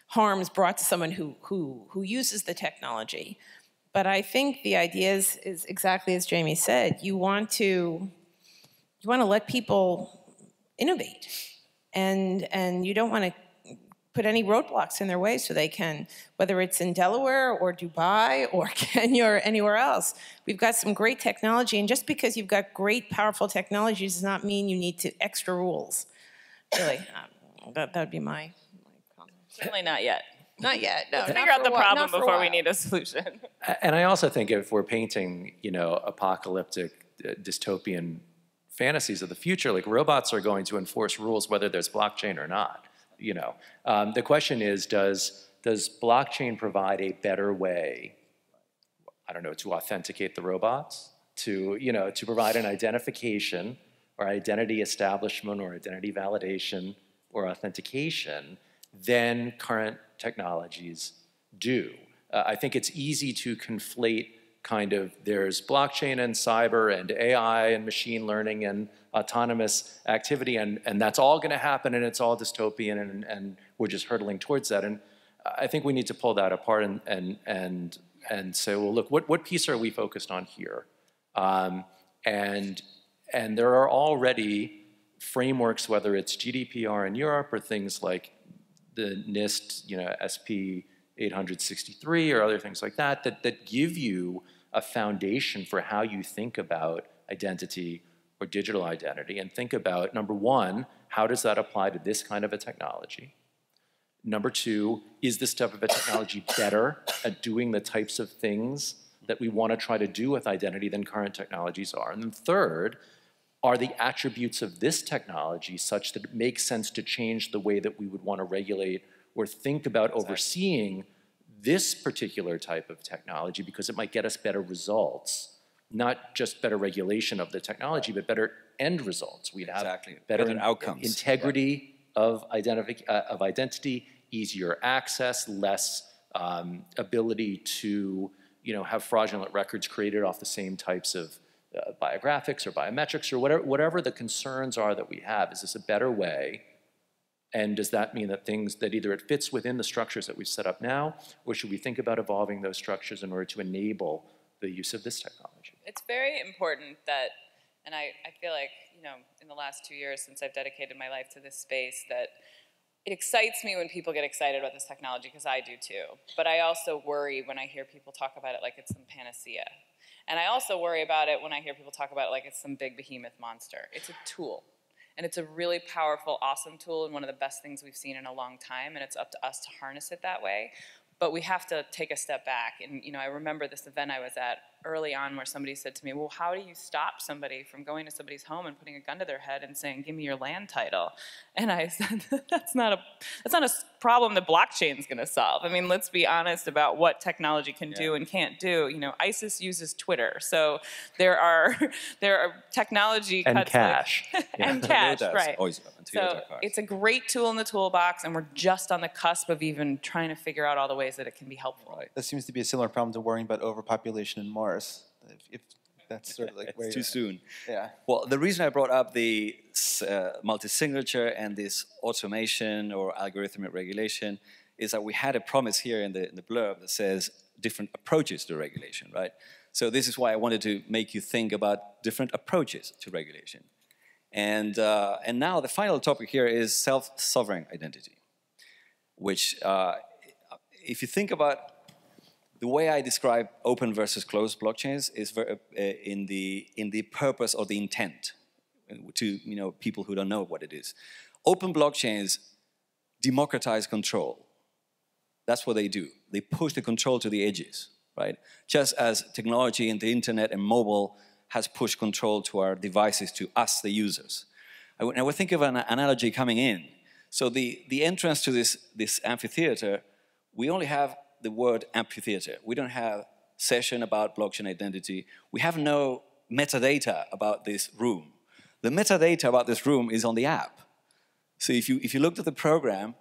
harms brought to someone who, who, who uses the technology. But I think the idea is, is exactly as Jamie said. You want to, you want to let people innovate, and, and you don't want to put any roadblocks in their way so they can, whether it's in Delaware or Dubai or Kenya or anywhere else. We've got some great technology, and just because you've got great, powerful technology does not mean you need to extra rules. Really, um, that would be my, my comment. Certainly not yet. Not yet, no. We'll figure out the problem before we need a solution. And I also think if we're painting, you know, apocalyptic, uh, dystopian fantasies of the future, like robots are going to enforce rules whether there's blockchain or not. You know, um, the question is, does, does blockchain provide a better way, I don't know, to authenticate the robots, to, you know, to provide an identification or identity establishment or identity validation or authentication than current technologies do? Uh, I think it's easy to conflate kind of there's blockchain and cyber and A I and machine learning and autonomous activity, and, and that's all going to happen, and it's all dystopian, and, and we're just hurtling towards that. And I think we need to pull that apart and, and, and, and say, well, look, what, what piece are we focused on here? Um, and, and there are already frameworks, whether it's G D P R in Europe or things like the NIST, you know, S P eight sixty-three or other things like that, that, that give you a foundation for how you think about identity or digital identity, and think about, number one, how does that apply to this kind of a technology? Number two, is this type of a technology better at doing the types of things that we want to try to do with identity than current technologies are? And then third, are the attributes of this technology such that it makes sense to change the way that we would want to regulate or think about overseeing this particular type of technology, because it might get us better results? Not just better regulation of the technology, but better end results. We'd have exactly. better, better outcomes, integrity yeah. of, identity, uh, of identity, easier access, less um, ability to, you know, have fraudulent records created off the same types of uh, biographics or biometrics or whatever, whatever the concerns are that we have. Is this a better way? And does that mean that things that either it fits within the structures that we've set up now, or should we think about evolving those structures in order to enable the use of this technology? It's very important that, and I, I feel like, you know, in the last two years since I've dedicated my life to this space, that it excites me when people get excited about this technology, because I do too. But I also worry when I hear people talk about it like it's some panacea. And I also worry about it when I hear people talk about it like it's some big behemoth monster. It's a tool. And it's a really powerful, awesome tool, and one of the best things we've seen in a long time, and it's up to us to harness it that way. But we have to take a step back. And, you know, I remember this event I was at early on where somebody said to me, well, how do you stop somebody from going to somebody's home and putting a gun to their head and saying, give me your land title? And I said, that's not a, that's not a problem that blockchain's going to solve. I mean, let's be honest about what technology can yeah. do and can't do. You know, ISIS uses Twitter. So there are, there are technology and cuts. Cash. Like, yeah. And cash. And cash, right. Always so it's a great tool in the toolbox, and we're just on the cusp of even trying to figure out all the ways that it can be helpful. Right. That seems to be a similar problem to worrying about overpopulation in Mars. If, if that's sort of like where it's too soon. Yeah. Well, the reason I brought up the uh, multi-signature and this automation or algorithmic regulation is that we had a promise here in the, in the blurb that says different approaches to regulation, right? So this is why I wanted to make you think about different approaches to regulation. And, uh, and now the final topic here is self-sovereign identity, which uh, if you think about the way I describe open versus closed blockchains is very, uh, in, the, in the purpose or the intent to, you know, people who don't know what it is. Open blockchains democratize control. That's what they do. They push the control to the edges. right? Just as technology and the internet and mobile has pushed control to our devices, to us, the users. I would, I would think of an analogy coming in. So the, the entrance to this, this amphitheater, we only have the word amphitheater. We don't have session about blockchain identity. We have no metadata about this room. The metadata about this room is on the app. So if you, if you looked at the program,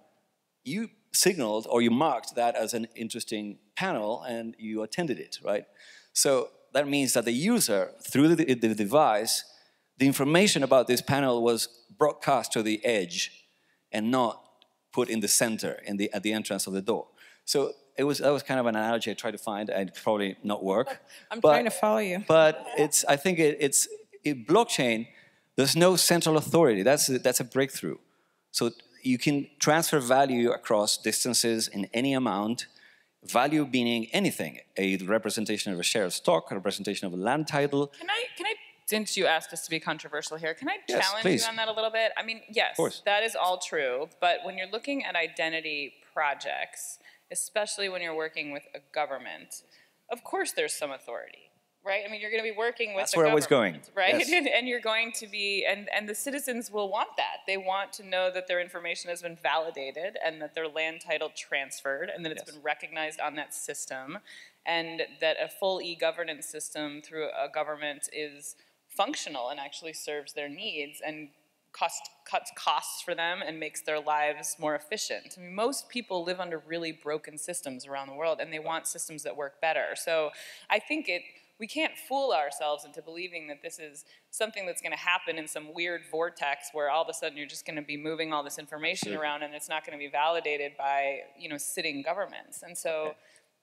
you signaled or you marked that as an interesting panel and you attended it, right? So that means that the user, through the, the device, the information about this panel was broadcast to the edge and not put in the center, in the, at the entrance of the door. So it was, that was kind of an analogy I tried to find. It'd probably not work. I'm but, trying to follow you. But it's, I think it, it's it, blockchain, there's no central authority. That's a, that's a breakthrough. So you can transfer value across distances in any amount, value meaning anything, a representation of a share of stock, a representation of a land title. Can I, can I, since you asked us to be controversial here, can I yes, challenge please. you on that a little bit? I mean, yes, that is all true, but when you're looking at identity projects, especially when you're working with a government, of course there's some authority, right? I mean, you're going to be working with That's where I was going. Right? Yes. And, and you're going to be, and, and the citizens will want that. They want to know that their information has been validated and that their land title transferred and that it's yes. been recognized on that system and that a full e-governance system through a government is functional and actually serves their needs and Cost, cuts costs for them and makes their lives more efficient. I mean, most people live under really broken systems around the world and they want systems that work better. So I think it, we can't fool ourselves into believing that this is something that's going to happen in some weird vortex where all of a sudden you're just going to be moving all this information sure. around and it's not going to be validated by, you know, sitting governments. And so okay.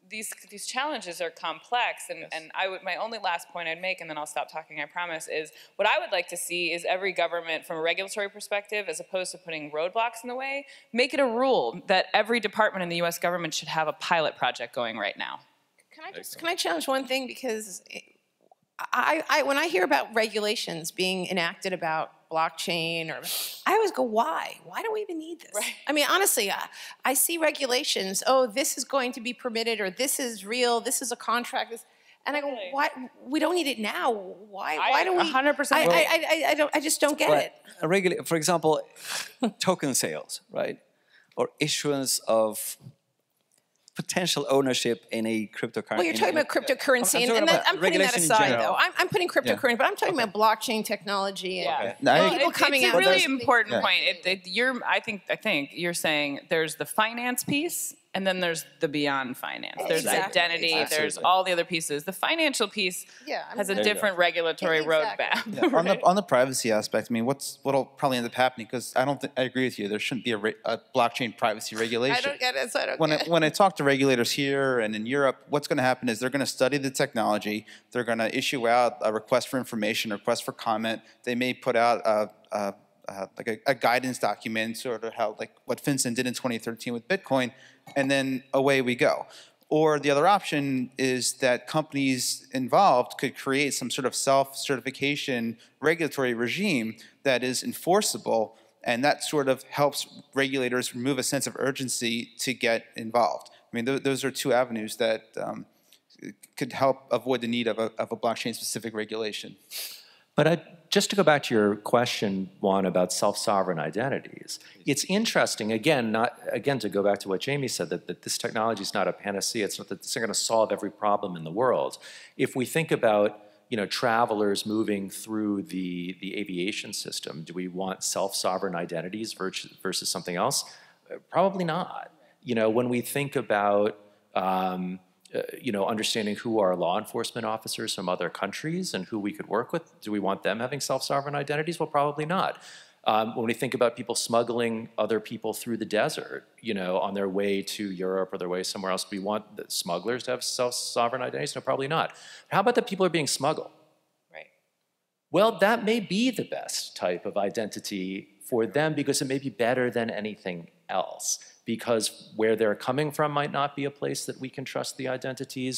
these, these challenges are complex, and, yes. and I would, my only last point I'd make, and then I'll stop talking, I promise, is what I would like to see is every government, from a regulatory perspective, as opposed to putting roadblocks in the way, make it a rule that every department in the U S government should have a pilot project going right now. Can I just, can I challenge one thing? Because I, I, when I hear about regulations being enacted about blockchain, or I always go, why? Why do we even need this? Right. I mean, honestly, I, I see regulations. Oh, this is going to be permitted, or this is real. This is a contract. This, and really? I go, why? We don't need it now. Why? I, why do we? one hundred percent. I, well, I, I, I don't. I just don't get right. it. A regula- for example, token sales, right, or issuance of potential ownership in a cryptocurrency. Well, you're talking about cryptocurrency, yeah. and, and that, I'm putting that aside, though. I'm, I'm putting cryptocurrency, yeah. but I'm talking okay. about blockchain technology and yeah. okay. well, people it, coming it's out. It's a really important yeah. point. It, it, you're, I think, I think you're saying there's the finance piece, and then there's the beyond finance. There's exactly. identity. Exactly. There's all the other pieces. The financial piece yeah, I mean, has a different regulatory exactly. roadmap. Yeah. right? on, the, on the privacy aspect, I mean, what's what'll probably end up happening? Because I don't think I agree with you. There shouldn't be a, re, a blockchain privacy regulation. I don't get it. So I don't when get it. I, when I talk to regulators here and in Europe, what's going to happen is they're going to study the technology. They're going to issue out a request for information, a request for comment. They may put out a. a Uh, like a, a guidance document, sort of how like what FinCEN did in twenty thirteen with Bitcoin, and then away we go. Or the other option is that companies involved could create some sort of self-certification regulatory regime that is enforceable, and that sort of helps regulators remove a sense of urgency to get involved. I mean, th those are two avenues that um, could help avoid the need of a, of a blockchain-specific regulation. But I, just to go back to your question, Juan, about self-sovereign identities, it's interesting, again, not, again, to go back to what Jamie said, that, that this technology is not a panacea. It's not that it's going to solve every problem in the world. If we think about, you know, travelers moving through the, the aviation system, do we want self-sovereign identities versus something else? Probably not. You know, when we think about... Um, Uh, you know, understanding who are law enforcement officers from other countries and who we could work with. Do we want them having self-sovereign identities? Well, probably not. Um, when we think about people smuggling other people through the desert, you know, on their way to Europe or their way somewhere else, do we want the smugglers to have self-sovereign identities? No, probably not. How about the people who are being smuggled? Right. Well, that may be the best type of identity for them because it may be better than anything else. Because where they're coming from might not be a place that we can trust the identities.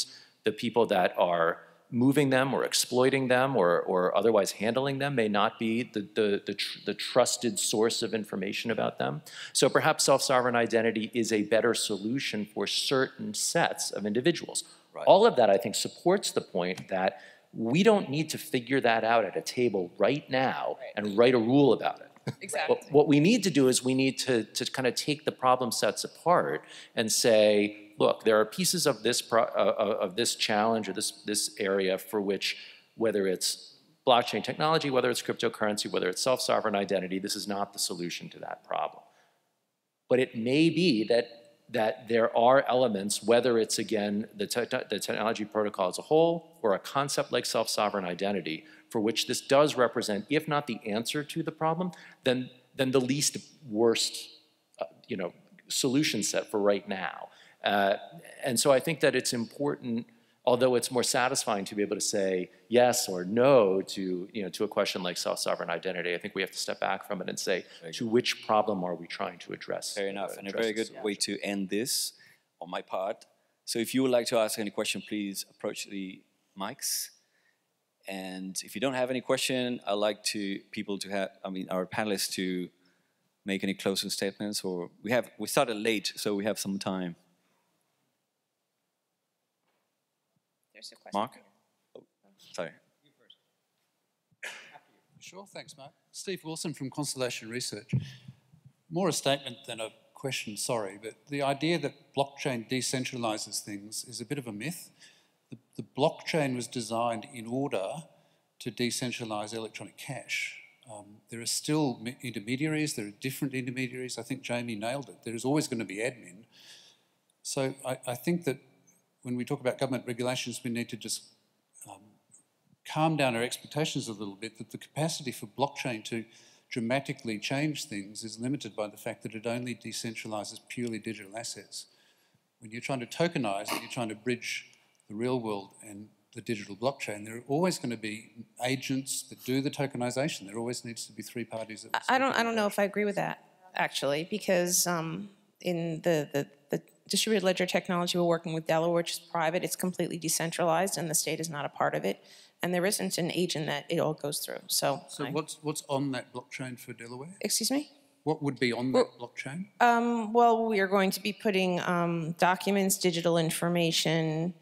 The people that are moving them or exploiting them or, or otherwise handling them may not be the, the, the, tr the trusted source of information about them. So perhaps self-sovereign identity is a better solution for certain sets of individuals. Right. All of that, I think, supports the point that we don't need to figure that out at a table right now right. and write a rule about it. Exactly. But what we need to do is we need to, to kind of take the problem sets apart and say, look, there are pieces of this, pro uh, of this challenge or this, this area for which, whether it's blockchain technology, whether it's cryptocurrency, whether it's self-sovereign identity, this is not the solution to that problem. But it may be that that there are elements, whether it's, again, the, te the technology protocol as a whole or a concept like self-sovereign identity, for which this does represent, if not the answer to the problem, then, then the least worst uh, you know, solution set for right now. Uh, and so I think that it's important, although it's more satisfying to be able to say yes or no to, you know, to a question like self-sovereign identity. I think we have to step back from it and say, to which problem are we trying to address? Fair enough, and a very good way to end this on my part. So if you would like to ask any question, please approach the mics. And if you don't have any question, I'd like to people to have, I mean, our panelists to make any closing statements, or we have, we started late, so we have some time. There's a question. Mark? Oh, sorry. You first. After you. Sure, thanks, Mark. Steve Wilson from Constellation Research. More a statement than a question, sorry, but the idea that blockchain decentralizes things is a bit of a myth. The, the blockchain was designed in order to decentralize electronic cash. Um, there are still intermediaries, there are different intermediaries. I think Jamie nailed it. There is always going to be admin. So I, I think that when we talk about government regulations, we need to just um, calm down our expectations a little bit, that the capacity for blockchain to dramatically change things is limited by the fact that it only decentralizes purely digital assets. When you're trying to tokenize, and you're trying to bridge the real world and the digital blockchain, there are always going to be agents that do the tokenization. There always needs to be three parties. That I don't. I don't know if I agree with that, actually, because um, in the the, the distributed ledger technology, we're working with Delaware, which is private. It's completely decentralized, and the state is not a part of it. And there isn't an agent that it all goes through. So, so I, what's what's on that blockchain for Delaware? Excuse me? What would be on that well, blockchain? Um, well, we are going to be putting um, documents, digital information,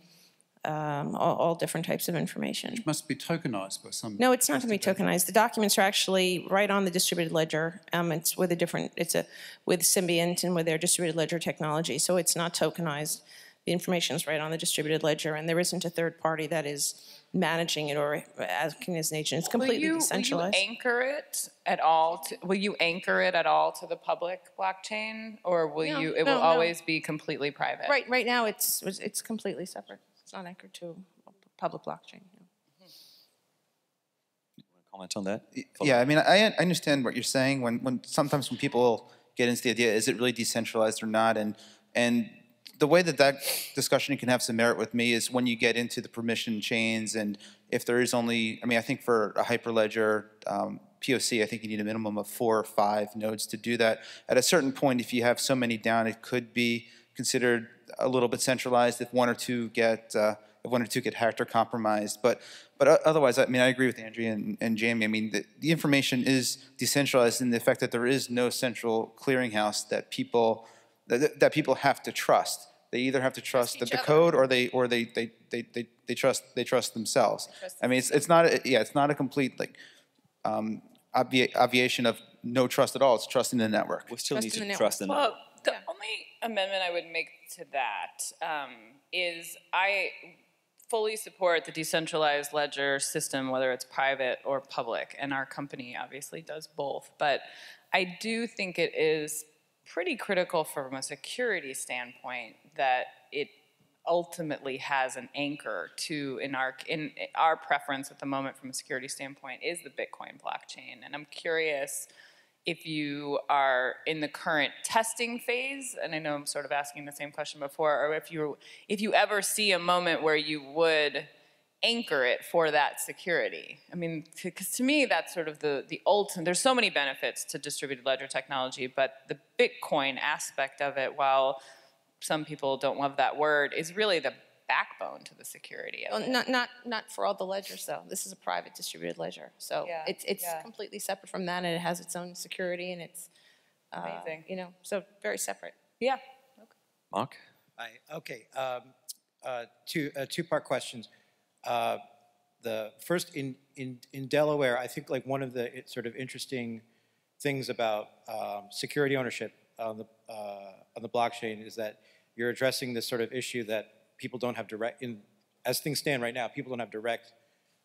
um, all, all different types of information. Which must be tokenized by some. No, it's not going to be tokenized. The documents are actually right on the distributed ledger. Um, it's with a different. It's a with Symbiont and with their distributed ledger technology. So it's not tokenized. The information is right on the distributed ledger, and there isn't a third party that is managing it or acting as an agent. It's completely will you, decentralized. Will you anchor it at all? To, will you anchor it at all to the public blockchain, or will no, you? It no, will no. always be completely private. Right. Right now, it's it's completely separate. It's not anchored to public blockchain. No. Mm-hmm. You want to comment on that? Yeah. I mean, I, I understand what you're saying. When when sometimes when people get into the idea, is it really decentralized or not? And and the way that that discussion can have some merit with me is when you get into the permission chains, and if there is only, I mean, I think for a hyperledger um, P O C, I think you need a minimum of four or five nodes to do that. At a certain point, if you have so many down, it could be considered a little bit centralized if one or two get uh, if one or two get hacked or compromised. But but otherwise, I mean, I agree with Andrea and, and Jamie. I mean, the, the information is decentralized in the fact that there is no central clearinghouse that people that, that people have to trust. They either have to trust the, the code, or they or they they they they, they trust they trust themselves. They trust I mean, it's it's not a, yeah, it's not a complete like um, obvi obviation of no trust at all. It's trust in the network. We still trust need to the trust in the network. Well, the yeah. only amendment I would make to that um, is I fully support the decentralized ledger system, whether it's private or public, and our company obviously does both. But I do think it is pretty critical from a security standpoint that it ultimately has an anchor to, in our, in our preference at the moment from a security standpoint, is the Bitcoin blockchain. And I'm curious if you are in the current testing phase, and I know I'm sort of asking the same question before, or if you, if you ever see a moment where you would anchor it for that security. I mean, because to, to me, that's sort of the, the ultimate, there's so many benefits to distributed ledger technology, but the Bitcoin aspect of it, while some people don't love that word, is really the backbone to the security. Well, not, not, not for all the ledgers, though. This is a private distributed ledger. So yeah, it's, it's yeah. completely separate from that, and it has its own security, and it's, uh, Amazing. you know, so very separate. Yeah. Okay. Mark? I, okay. Um, uh, two uh, two-part questions. Uh, the first, in, in in Delaware, I think like one of the it, sort of interesting things about um, security ownership on the uh, on the blockchain is that you're addressing this sort of issue that people don't have direct in as things stand right now. People don't have direct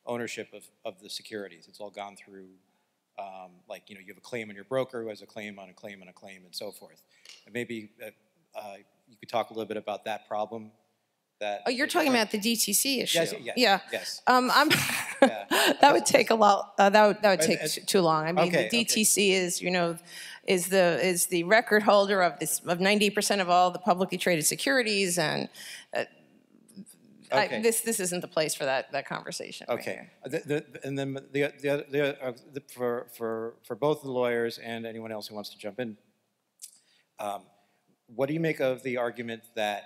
ownership of of the securities. It's all gone through. Um, like, you know, you have a claim on your broker who has a claim on a claim on a claim and so forth. And maybe uh, uh, you could talk a little bit about that problem. That oh, you're talking about the D T C issue. Yes, yes, yeah. Yes. Um, I'm yeah. That would take a lot. Uh, that would that would take too, too long. I mean, okay, the D T C okay. is you know is the is the record holder of this of ninety percent of all the publicly traded securities, and uh, okay. I, this this isn't the place for that that conversation. Okay. Right the, the, and then the the, the, uh, the for for for both the lawyers and anyone else who wants to jump in. Um, what do you make of the argument that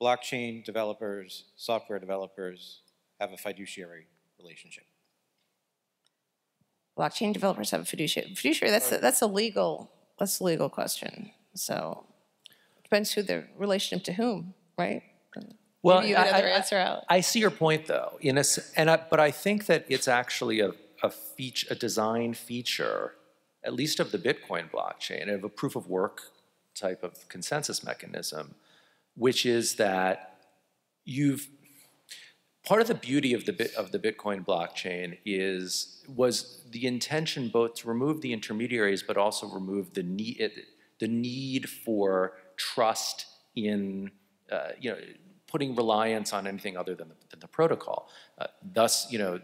blockchain developers, software developers have a fiduciary relationship? Blockchain developers have a fiduciary. Fiduciary, that's a, that's a legal that's a legal question. So it depends who the relationship to whom, right? Well, you I, answer out. I see your point though, in a, and I, but I think that it's actually a a feature, a design feature, at least of the Bitcoin blockchain, of a proof of work type of consensus mechanism, which is that you've, part of the beauty of the, bit, of the Bitcoin blockchain is, was the intention both to remove the intermediaries, but also remove the need, the need for trust in, uh, you know, putting reliance on anything other than the, than the protocol. Uh, thus, you know,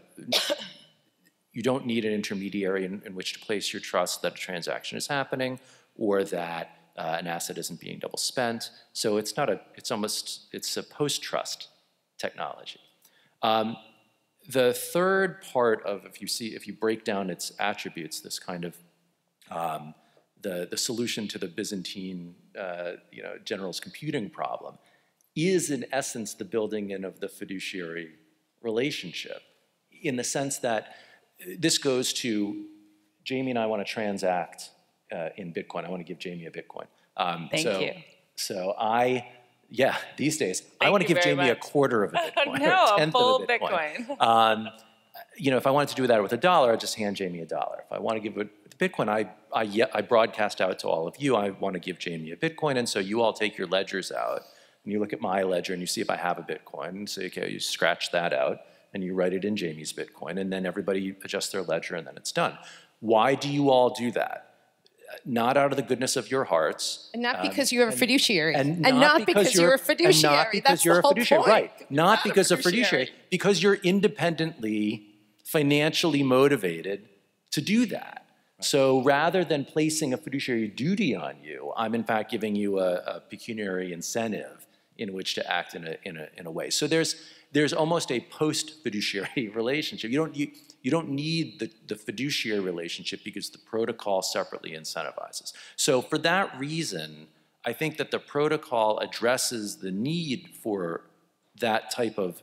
you don't need an intermediary in, in which to place your trust that a transaction is happening or that Uh, an asset isn't being double spent, so it's not a. It's almost. It's a post-trust technology. Um, the third part of, if you see, if you break down its attributes, this kind of um, the the solution to the Byzantine, uh, you know, generals computing problem, is in essence the building in of the fiduciary relationship, in the sense that this goes to Jamie and I want to transact. Uh, in Bitcoin. I want to give Jamie a Bitcoin. Um, Thank so, you. So I, yeah, these days, Thank I want to give Jamie much. a quarter of a Bitcoin. no, or a tenth a full of a Bitcoin. Bitcoin. um, you know, if I wanted to do that with a dollar, I'd just hand Jamie a dollar. If I want to give a Bitcoin, I, I, I broadcast out to all of you, I want to give Jamie a Bitcoin, and so you all take your ledgers out, and you look at my ledger, and you see if I have a Bitcoin, and say, okay, you scratch that out, and you write it in Jamie's Bitcoin, and then everybody adjusts their ledger, and then it's done. Why do you all do that? Not out of the goodness of your hearts. And not because um, you're a fiduciary. And, and, not, and not because, because you're, you're a fiduciary. And not because That's you're a fiduciary. Point. Right. Not, not because a fiduciary. fiduciary. Because you're independently, financially motivated to do that. Right. So rather than placing a fiduciary duty on you, I'm in fact giving you a, a pecuniary incentive in which to act in a, in a, in a way. So there's, there's almost a post-fiduciary relationship. You don't, you, you don't need the, the fiduciary relationship because the protocol separately incentivizes. So for that reason, I think that the protocol addresses the need for that type of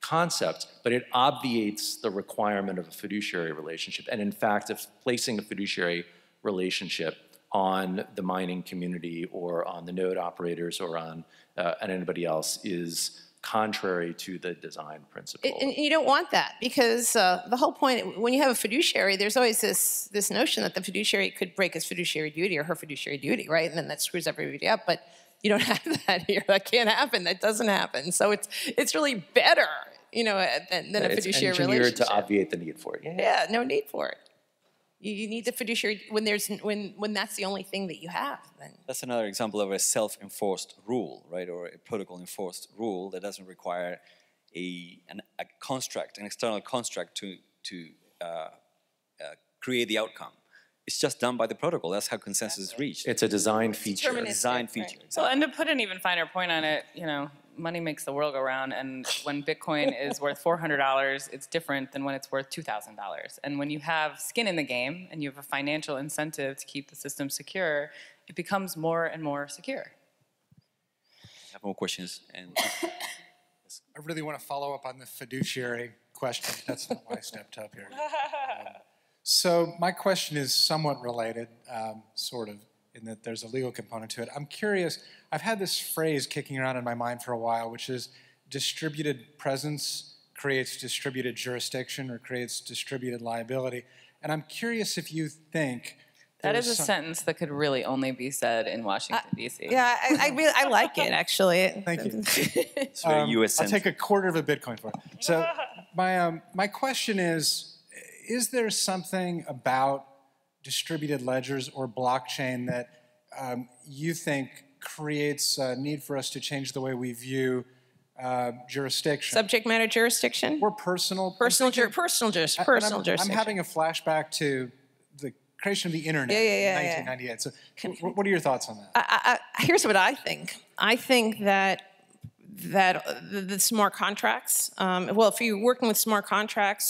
concept, but it obviates the requirement of a fiduciary relationship. And in fact, if placing a fiduciary relationship on the mining community or on the node operators or on uh, and anybody else is contrary to the design principle. And you don't want that because uh, the whole point, when you have a fiduciary, there's always this, this notion that the fiduciary could break his fiduciary duty or her fiduciary duty, right? And then that screws everybody up, but you don't have that here. That can't happen. That doesn't happen. So it's, it's really better, you know, than, than a fiduciary relationship. It's engineered to obviate the need for it. Yeah, yeah, no need for it. You need the fiduciary when there's when when that's the only thing that you have. Then that's another example of a self-enforced rule, right, or a protocol-enforced rule that doesn't require a an, a construct, an external construct to to uh, uh, create the outcome. It's just done by the protocol. That's how consensus that's is reached. It's a design feature. A design feature. Right. Exactly. Well, and to put an even finer point on it, you know, money makes the world go round, and when Bitcoin is worth four hundred dollars, it's different than when it's worth two thousand dollars. And when you have skin in the game and you have a financial incentive to keep the system secure, it becomes more and more secure. I have more questions. And I really want to follow up on the fiduciary question. That's not why I stepped up here. Um, so my question is somewhat related, um, sort of, in that there's a legal component to it. I'm curious, I've had this phrase kicking around in my mind for a while, which is distributed presence creates distributed jurisdiction or creates distributed liability. And I'm curious if you think that is a sentence that could really only be said in Washington, D C Yeah, I, I really I like it actually. Thank you. It's very um, U S I'll take a quarter of a Bitcoin for it. So my um, my question is: is there something about distributed ledgers or blockchain that um, you think creates a need for us to change the way we view uh, jurisdiction, subject matter jurisdiction, or personal personal ju personal just ju personal I'm, jurisdiction? I'm having a flashback to the creation of the internet, yeah, yeah, yeah, in nineteen ninety-eight. Yeah. So Can, what are your thoughts on that? I, I, here's what I think. I think that that the smart contracts, um, well, if you're working with smart contracts,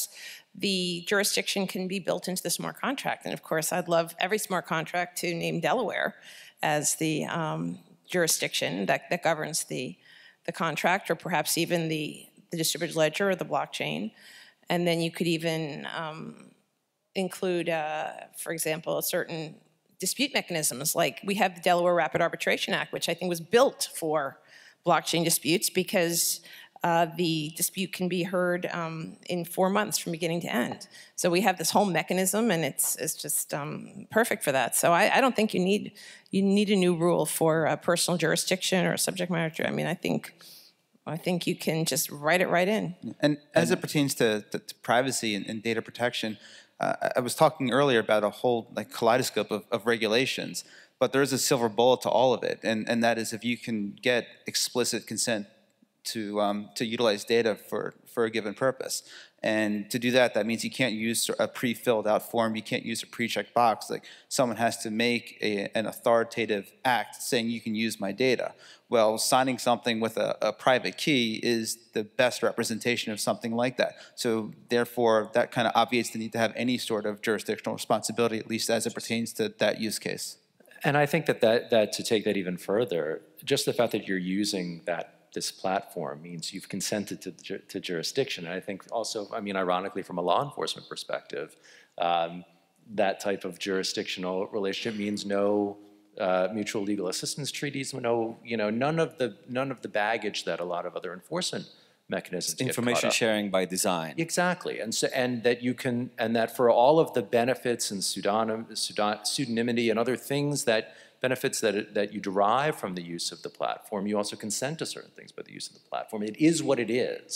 the jurisdiction can be built into the smart contract. And of course, I'd love every smart contract to name Delaware as the um, jurisdiction that, that governs the, the contract, or perhaps even the, the distributed ledger or the blockchain. And then you could even um, include, uh, for example, a certain dispute mechanisms. Like we have the Delaware Rapid Arbitration Act, which I think was built for blockchain disputes, because uh, the dispute can be heard um, in four months from beginning to end. So we have this whole mechanism, and it's it's just um, perfect for that. So I, I don't think you need you need a new rule for uh, personal jurisdiction or subject matter. I mean, I think. I think you can just write it right in. And as it pertains to, to, to privacy and, and data protection, uh, I was talking earlier about a whole like kaleidoscope of, of regulations, but there is a silver bullet to all of it, and, and that is if you can get explicit consent to, um, to utilize data for, for a given purpose. And to do that, that means you can't use a pre-filled out form, you can't use a pre-checked box, like someone has to make a, an authoritative act saying you can use my data. Well, signing something with a, a private key is the best representation of something like that. So therefore, that kind of obviates the need to have any sort of jurisdictional responsibility, at least as it pertains to that use case. And I think that, that, that to take that even further, just the fact that you're using that this platform means you've consented to, ju to jurisdiction. And I think also, I mean, ironically, from a law enforcement perspective, um, that type of jurisdictional relationship means no uh, mutual legal assistance treaties, no, you know, none of the none of the baggage that a lot of other enforcement mechanisms. Information sharing by design. Exactly, and so and that you can and that for all of the benefits and pseudonym, pseudonymity and other things that. Benefits that, that you derive from the use of the platform, you also consent to certain things by the use of the platform. It is what it is,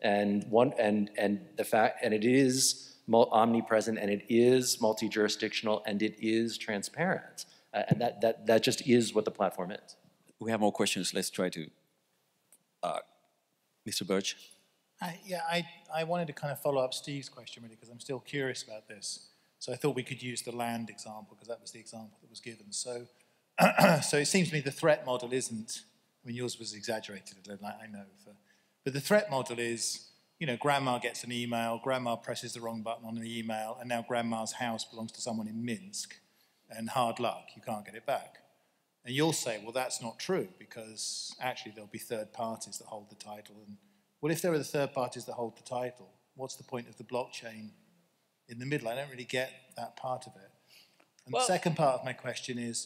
and one and and the fact and it is omnipresent, and it is multi-jurisdictional, and it is transparent, uh, and that that that just is what the platform is. We have more questions. Let's try to, uh, Mister Birch. I, yeah, I I wanted to kind of follow up Steve's question really, because I'm still curious about this. So I thought we could use the land example because that was the example that was given. So. So it seems to me the threat model isn't, I mean, yours was exaggerated a little, I know, but the threat model is, you know, grandma gets an email, grandma presses the wrong button on an email, and now grandma's house belongs to someone in Minsk, and hard luck, you can't get it back. And you'll say, well, that's not true, because actually there'll be third parties that hold the title. And well, if there are the third parties that hold the title, what's the point of the blockchain in the middle? I don't really get that part of it. And well, the second part of my question is,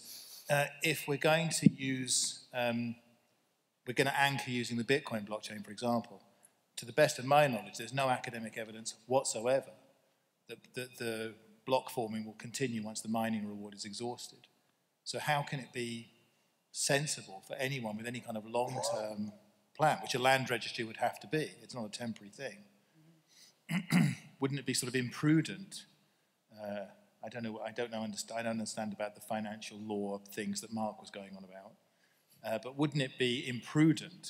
Uh, if we're going to use, um, we're going to anchor using the Bitcoin blockchain, for example, to the best of my knowledge, there's no academic evidence whatsoever that, that the block forming will continue once the mining reward is exhausted. So how can it be sensible for anyone with any kind of long-term plan, which a land registry would have to be? It's not a temporary thing. Wouldn't it be sort of imprudent? Uh, I don't know. I don't know. I don't understand about the financial law things that Mark was going on about. Uh, but wouldn't it be imprudent,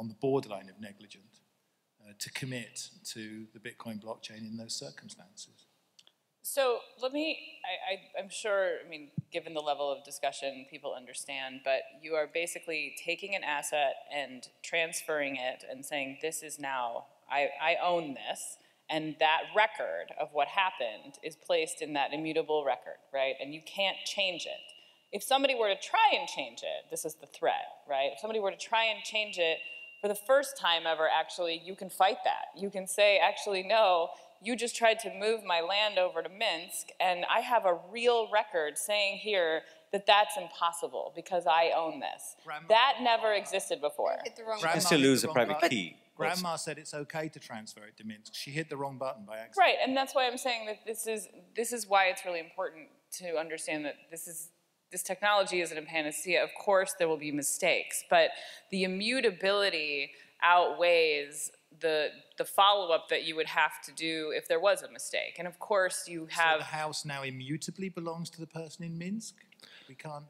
on the borderline of negligent, uh, to commit to the Bitcoin blockchain in those circumstances? So let me. I, I, I'm sure. I mean, given the level of discussion, people understand. But you are basically taking an asset and transferring it and saying, "This is now. I, I own this." And that record of what happened is placed in that immutable record, right? And you can't change it. If somebody were to try and change it, this is the threat, right? If somebody were to try and change it for the first time ever, actually, you can fight that. You can say, actually, no, you just tried to move my land over to Minsk, and I have a real record saying here that that's impossible because I own this. Grandma, that never existed before. Grandma, you can still lose a private key. Grandma What's... said it's okay to transfer it to Minsk. She hit the wrong button by accident. Right, and that's why I'm saying that this is, this is why it's really important to understand that this is, this technology isn't a panacea. Of course, there will be mistakes, but the immutability outweighs the the follow-up that you would have to do if there was a mistake. And of course, you have... So the house now immutably belongs to the person in Minsk? We can't...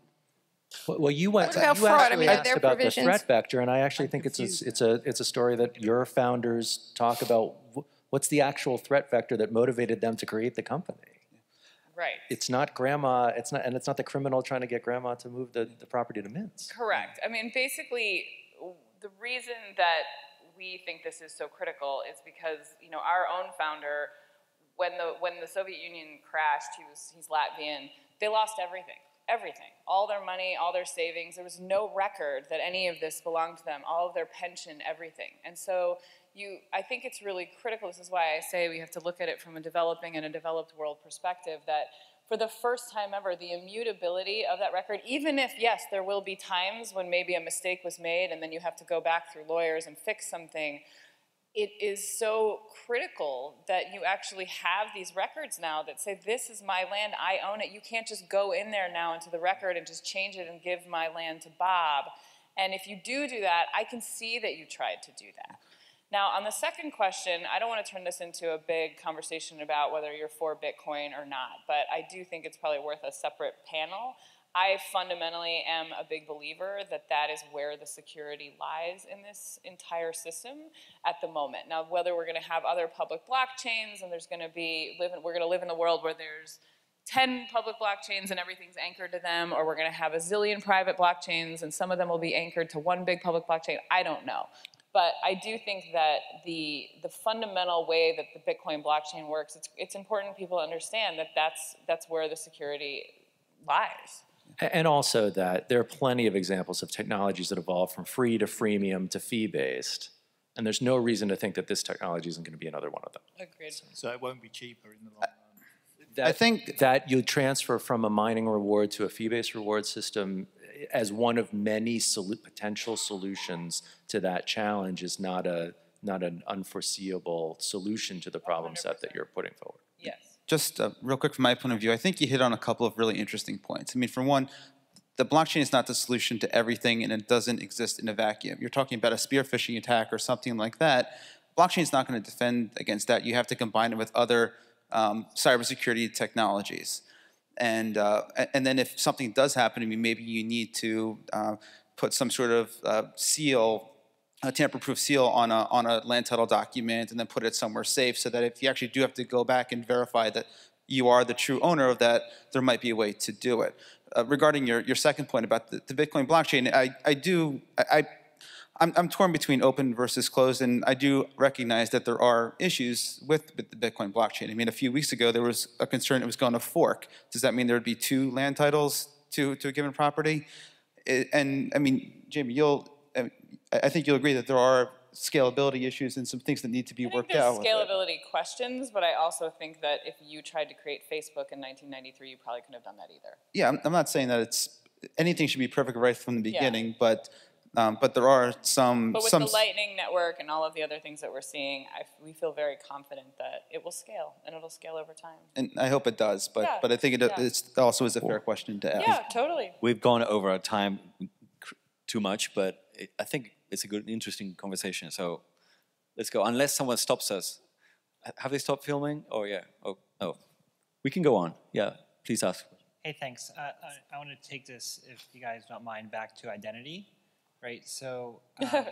Well, well you went. What about fraud? I mean, are there provisions? The threat vector, and I actually think it's a, it's a it's a story that your founders talk about. What's the actual threat vector that motivated them to create the company? Right. It's not grandma. It's not, and it's not the criminal trying to get grandma to move the the property to Minsk. Correct. I mean, basically, the reason that we think this is so critical is because you know our own founder, when the when the Soviet Union crashed, he was he's Latvian. They lost everything. Everything, all their money, all their savings. There was no record that any of this belonged to them, all of their pension, everything. And so you, I think it's really critical. This is why I say we have to look at it from a developing and a developed world perspective, that for the first time ever, the immutability of that record, even if, yes, there will be times when maybe a mistake was made and then you have to go back through lawyers and fix something, it is so critical that you actually have these records now that say, this is my land, I own it. You can't just go in there now into the record and just change it and give my land to Bob. And if you do do that, I can see that you tried to do that. Now, on the second question, I don't want to turn this into a big conversation about whether you're for Bitcoin or not, but I do think it's probably worth a separate panel. I fundamentally am a big believer that that is where the security lies in this entire system at the moment. Now, whether we're going to have other public blockchains and there's going to be, live in, we're going to live in a world where there's ten public blockchains and everything's anchored to them, or we're going to have a zillion private blockchains and some of them will be anchored to one big public blockchain, I don't know. But I do think that the, the fundamental way that the Bitcoin blockchain works, it's, it's important people understand that that's, that's where the security lies. And also that there are plenty of examples of technologies that evolve from free to freemium to fee-based. And there's no reason to think that this technology isn't going to be another one of them. Agreed. So, so it won't be cheaper in the long run. That, I think that you transfer from a mining reward to a fee-based reward system as one of many solu- potential solutions to that challenge is not, a, not an unforeseeable solution to the problem one hundred percent. Set that you're putting forward. Yes. Just uh, real quick from my point of view, I think you hit on a couple of really interesting points. I mean, for one, the blockchain is not the solution to everything and it doesn't exist in a vacuum. You're talking about a spear phishing attack or something like that. Blockchain is not going to defend against that. You have to combine it with other um, cybersecurity technologies. And, uh, and then if something does happen, I mean, maybe you need to uh, put some sort of uh, seal, a tamper-proof seal on a, on a land title document and then put it somewhere safe so that if you actually do have to go back and verify that you are the true owner of that, there might be a way to do it. Uh, regarding your, your second point about the, the Bitcoin blockchain, I, I do, I, I, I'm, I'm torn between open versus closed, and I do recognize that there are issues with, with the Bitcoin blockchain. I mean, a few weeks ago, there was a concern it was going to fork. Does that mean there would be two land titles to, to a given property? It, and, I mean, Jamie, you'll... I mean, I think you'll agree that there are scalability issues and some things that need to be worked out. I think there's scalability questions, but I also think that if you tried to create Facebook in nineteen ninety-three, you probably couldn't have done that either. Yeah, I'm, I'm not saying that it's anything should be perfect right from the beginning, yeah. but um, but there are some. But with some, the Lightning Network and all of the other things that we're seeing, I, we feel very confident that it will scale and it'll scale over time. And I hope it does, but yeah. but I think it yeah. it's also is a fair question to ask. Yeah, totally. We've gone over our time too much, but. I think it's a good, interesting conversation. So let's go. Unless someone stops us. Have they stopped filming? Oh, yeah. Oh, oh. We can go on. Yeah, please ask. Hey, thanks. Uh, I, I want to take this, if you guys don't mind, back to identity, right? So um,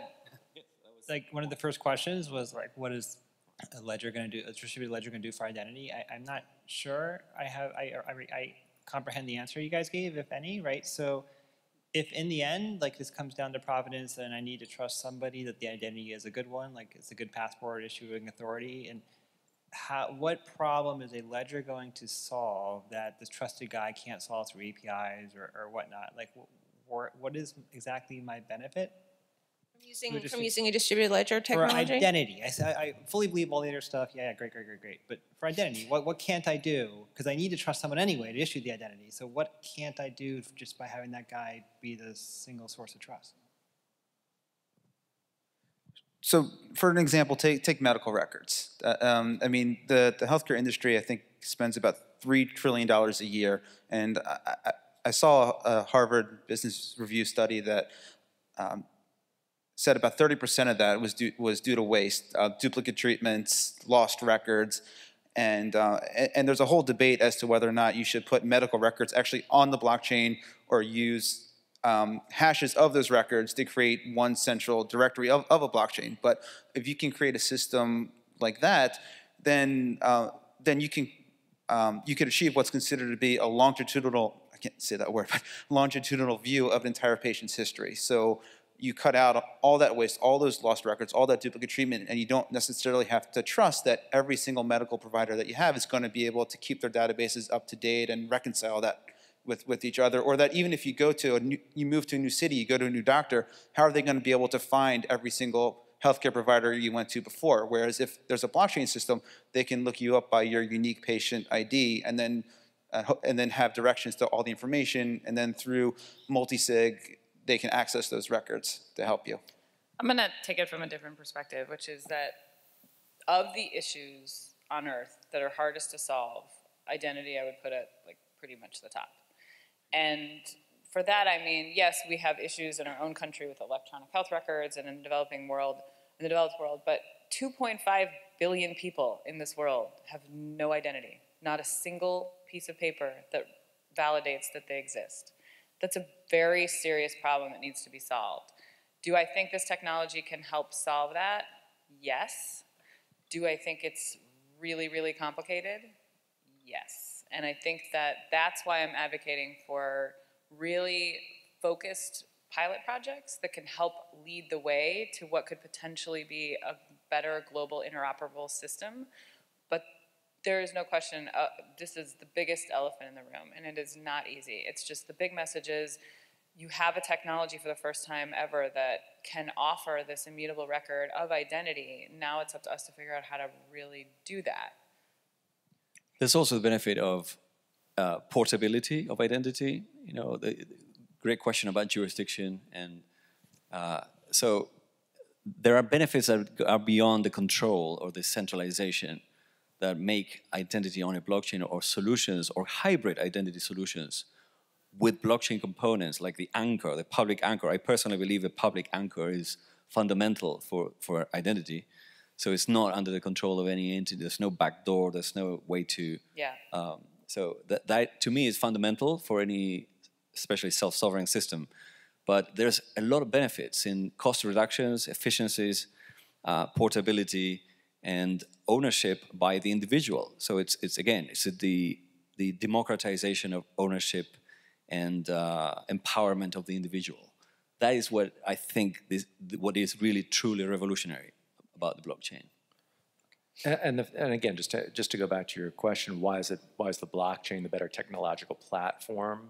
like one of the first questions was, like, what is a ledger going to do, a distributed ledger going to do for identity? I, I'm not sure I have, I, I, I comprehend the answer you guys gave, if any, right? So if in the end, like this comes down to providence and I need to trust somebody that the identity is a good one, like it's a good passport issuing authority, and how, what problem is a ledger going to solve that this trusted guy can't solve through A P Is or, or whatnot? Like or, what is exactly my benefit? From using, from using a distributed ledger technology? For identity. I, I fully believe all the other stuff. Yeah, yeah, great, great, great, great. But for identity, what, what can't I do? Because I need to trust someone anyway to issue the identity. So what can't I do just by having that guy be the single source of trust? so for an example, take, take medical records. Uh, um, I mean, the, the healthcare industry, I think, spends about three trillion dollars a year. And I, I, I saw a Harvard Business Review study that um, said about thirty percent of that was due, was due to waste, uh, duplicate treatments, lost records. And, uh, and there's a whole debate as to whether or not you should put medical records actually on the blockchain or use um, hashes of those records to create one central directory of, of a blockchain. But if you can create a system like that, then, uh, then you, can, um, you can achieve what's considered to be a longitudinal, I can't say that word, but longitudinal view of an entire patient's history. So you cut out all that waste, all those lost records, all that duplicate treatment, and you don't necessarily have to trust that every single medical provider that you have is going to be able to keep their databases up to date and reconcile that with, with each other, or that even if you go to a new, you move to a new city, you go to a new doctor, how are they going to be able to find every single healthcare provider you went to before? Whereas if there's a blockchain system, they can look you up by your unique patient I D and then, uh, and then have directions to all the information, and then through multi-sig, they can access those records to help you. I'm gonna take it from a different perspective, which is that of the issues on Earth that are hardest to solve, identity I would put at like pretty much the top. And for that, I mean, yes, we have issues in our own country with electronic health records and in the developing world, in the developed world, but two point five billion people in this world have no identity, not a single piece of paper that validates that they exist. That's a very serious problem that needs to be solved. Do I think this technology can help solve that? Yes. Do I think it's really, really complicated? Yes. And I think that that's why I'm advocating for really focused pilot projects that can help lead the way to what could potentially be a better global interoperable system. But there is no question, uh, this is the biggest elephant in the room, and it is not easy. It's just the big message is you have a technology for the first time ever that can offer this immutable record of identity. Now it's up to us to figure out how to really do that. There's also the benefit of uh, portability of identity. You know, the, the great question about jurisdiction. And uh, so there are benefits that are beyond the control or the centralization that make identity on a blockchain or solutions or hybrid identity solutions with blockchain components like the anchor, the public anchor. I personally believe the public anchor is fundamental for, for identity. So it's not under the control of any entity. There's no backdoor. There's no way to... Yeah. Um, so that, that, to me, is fundamental for any, especially self-sovereign system. But there's a lot of benefits in cost reductions, efficiencies, uh, portability, and ownership by the individual. So it's, it's again, it's the, the democratization of ownership and uh, empowerment of the individual. That is what I think is, what is really truly revolutionary about the blockchain. And, the, and again, just to, just to go back to your question, why is, it, why is the blockchain the better technological platform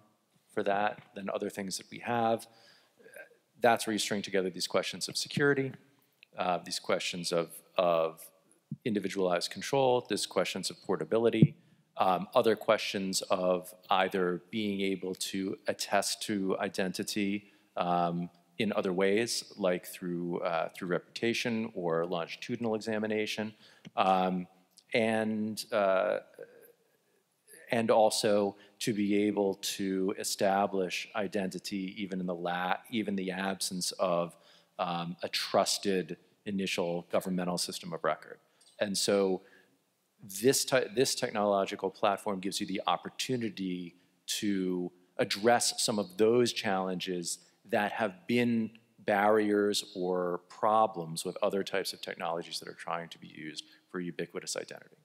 for that than other things that we have? That's where you string together these questions of security, uh, these questions of, of individualized control, there's questions of portability, um, other questions of either being able to attest to identity um, in other ways, like through, uh, through reputation or longitudinal examination, um, and, uh, and also to be able to establish identity even in the, la even the absence of um, a trusted initial governmental system of record. And so this, te this technological platform gives you the opportunity to address some of those challenges that have been barriers or problems with other types of technologies that are trying to be used for ubiquitous identity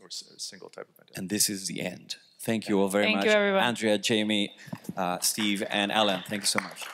or a single type of identity. And this is the end. Thank you all very much. Thank you, everyone. Andrea, Jamie, uh, Steve, and Alan, thank you so much.